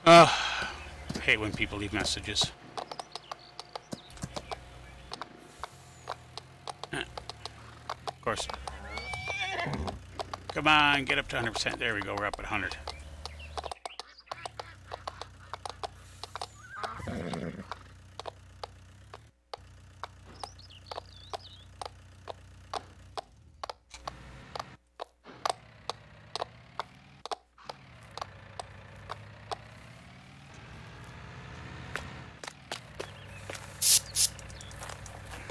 Oh, I hate when people leave messages. Come on, get up to one hundred percent. There we go, we're up at one hundred.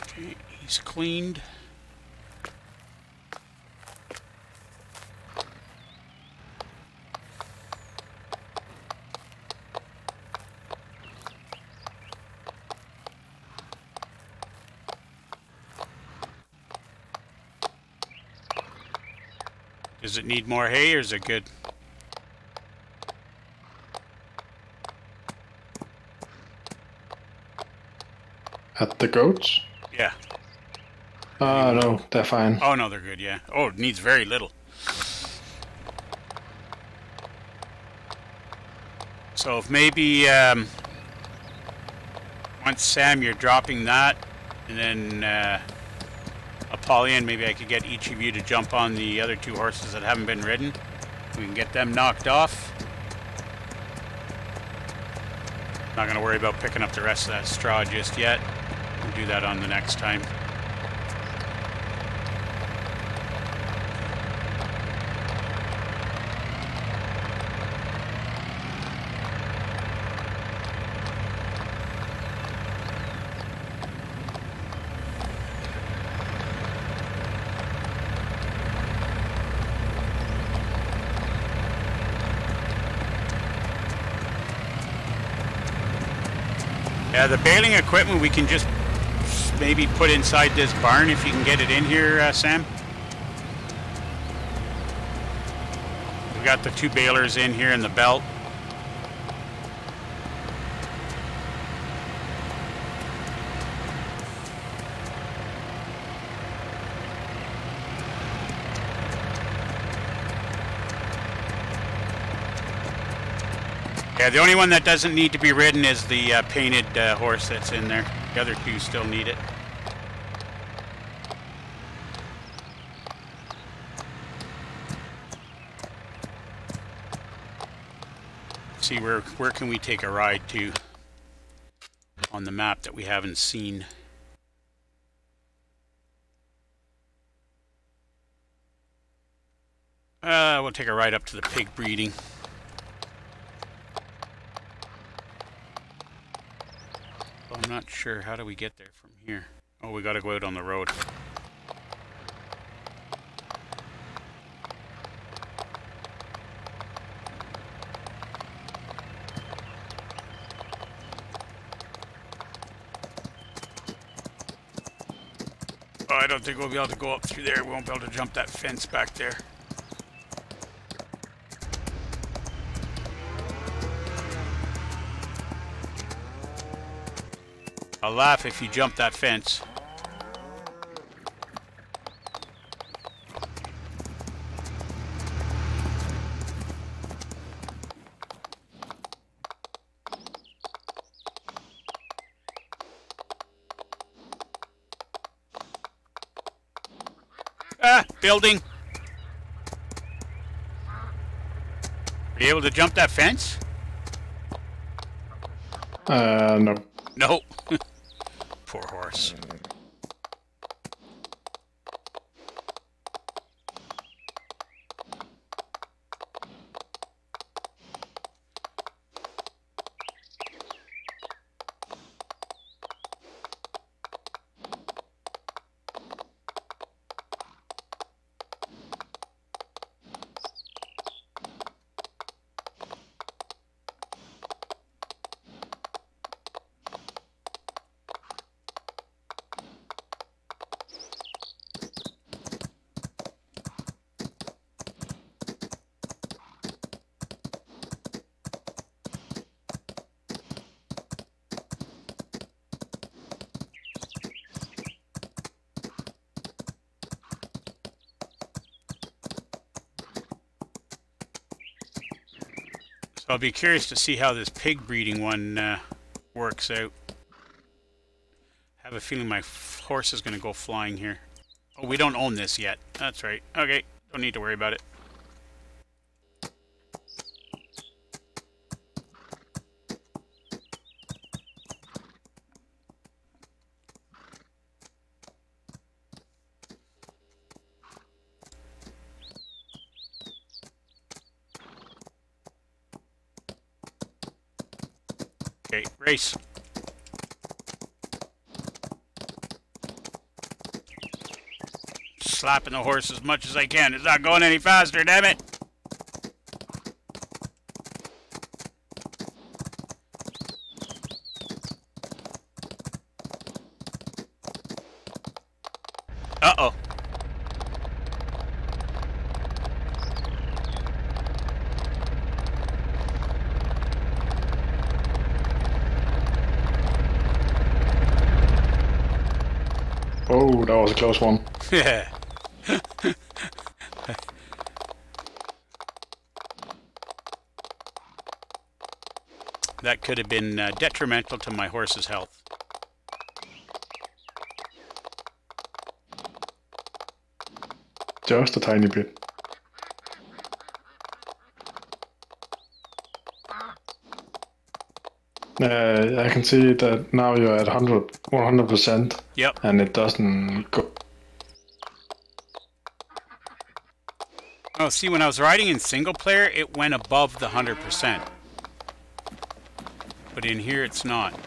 Okay, he's cleaned. Does it need more hay, or is it good? At the goats? Yeah. Oh, no, they're fine. Oh, no, they're good, yeah. Oh, it needs very little. So if maybe um, once, Sam, you're dropping that, and then... Uh, in, maybe I could get each of you to jump on the other two horses that haven't been ridden. We can get them knocked off. Not going to worry about picking up the rest of that straw just yet. We'll do that on the next time. Uh, the baling equipment we can just maybe put inside this barn if you can get it in here, uh, Sam. We got the two balers in here in the belt. Yeah, the only one that doesn't need to be ridden is the uh, painted uh, horse that's in there. The other two still need it. Let's see where where can we take a ride to on the map that we haven't seen. Uh, we'll take a ride up to the pig breeding. I'm not sure. How do we get there from here? Oh, we gotta go out on the road. Oh, I don't think we'll be able to go up through there. We won't be able to jump that fence back there. I'll laugh if you jump that fence. Ah, building. Are you able to jump that fence? Uh, no. Nope. Poor horse. I'll be curious to see how this pig breeding one uh, works out. I have a feeling my horse is going to go flying here. Oh, we don't own this yet. That's right. Okay, don't need to worry about it. Okay, race. Slapping the horse as much as I can. It's not going any faster, damn it! Uh-oh. Oh, that was a close one. Yeah. That could have been uh, detrimental to my horse's health. Just a tiny bit. Uh, I can see that now you're at one hundred percent, yep. And it doesn't go. Oh, see, when I was riding in single player, it went above the one hundred percent. But in here, it's not.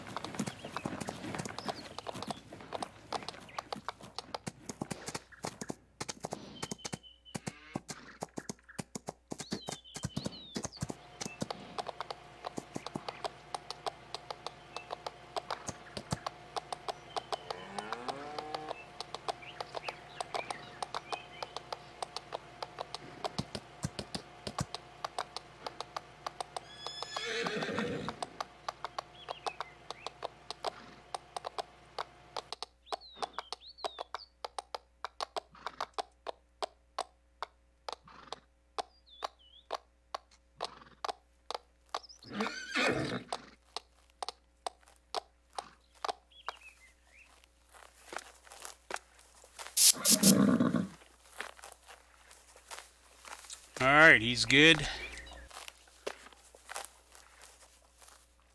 Alright, he's good.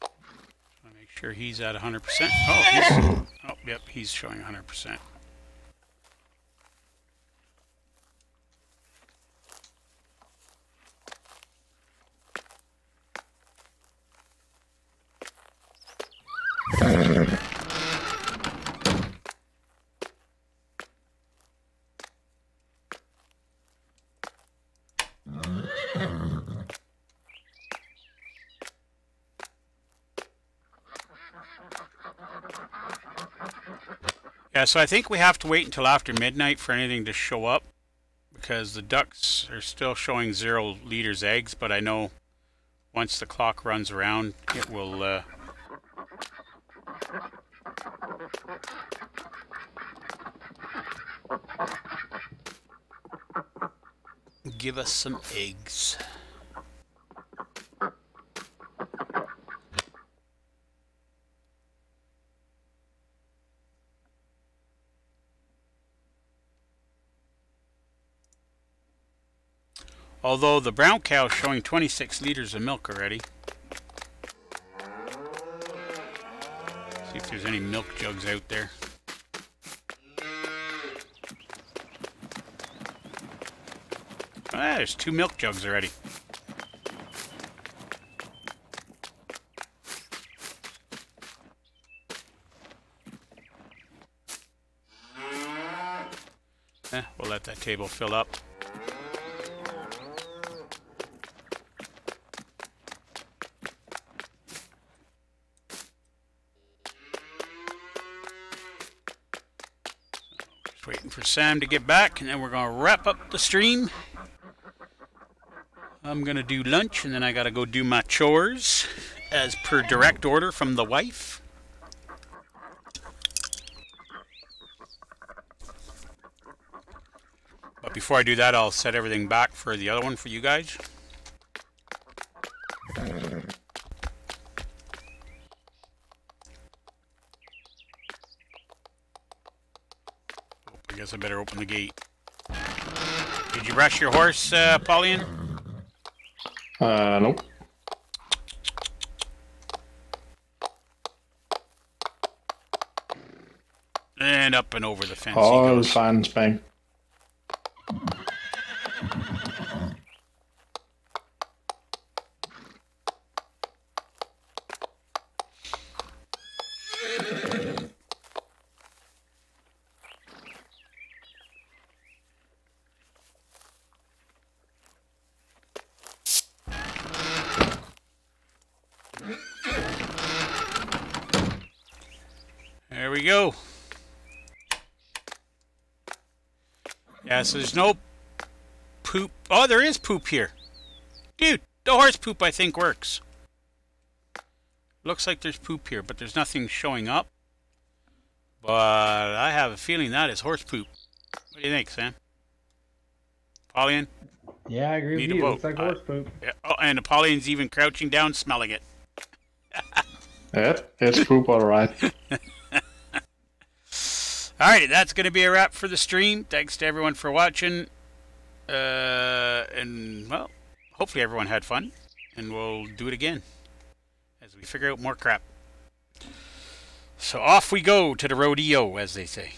I'll make sure he's at one hundred percent. Oh, he's, oh, yep, he's showing one hundred percent. Yeah, so I think we have to wait until after midnight for anything to show up, because the ducks are still showing zero liters eggs, but I know once the clock runs around, it will uh, give us some eggs. Although the brown cow is showing twenty-six liters of milk already. See if there's any milk jugs out there. Ah, there's two milk jugs already. Eh, we'll let that table fill up. Sam to get back, and then we're gonna wrap up the stream. I'm gonna do lunch, and then I gotta go do my chores as per direct order from the wife. But before I do that, I'll set everything back for the other one for you guys. I better open the gate. Did you brush your horse, uh, Paulian? Uh, nope. And up and over the fence. Oh, it was fine and spank. So there's no poop. Oh, there is poop here. Dude, the horse poop I think works. Looks like there's poop here, but there's nothing showing up. But I have a feeling that is horse poop. What do you think, Sam? Apollyon? Yeah, I agree with you. It looks like horse poop. Uh, yeah. Oh, and Apollyon's even crouching down, smelling it. Yeah, it's poop all right. Alright, that's going to be a wrap for the stream. Thanks to everyone for watching. Uh, and, well, hopefully everyone had fun. And we'll do it again as we figure out more crap. So off we go to the rodeo, as they say.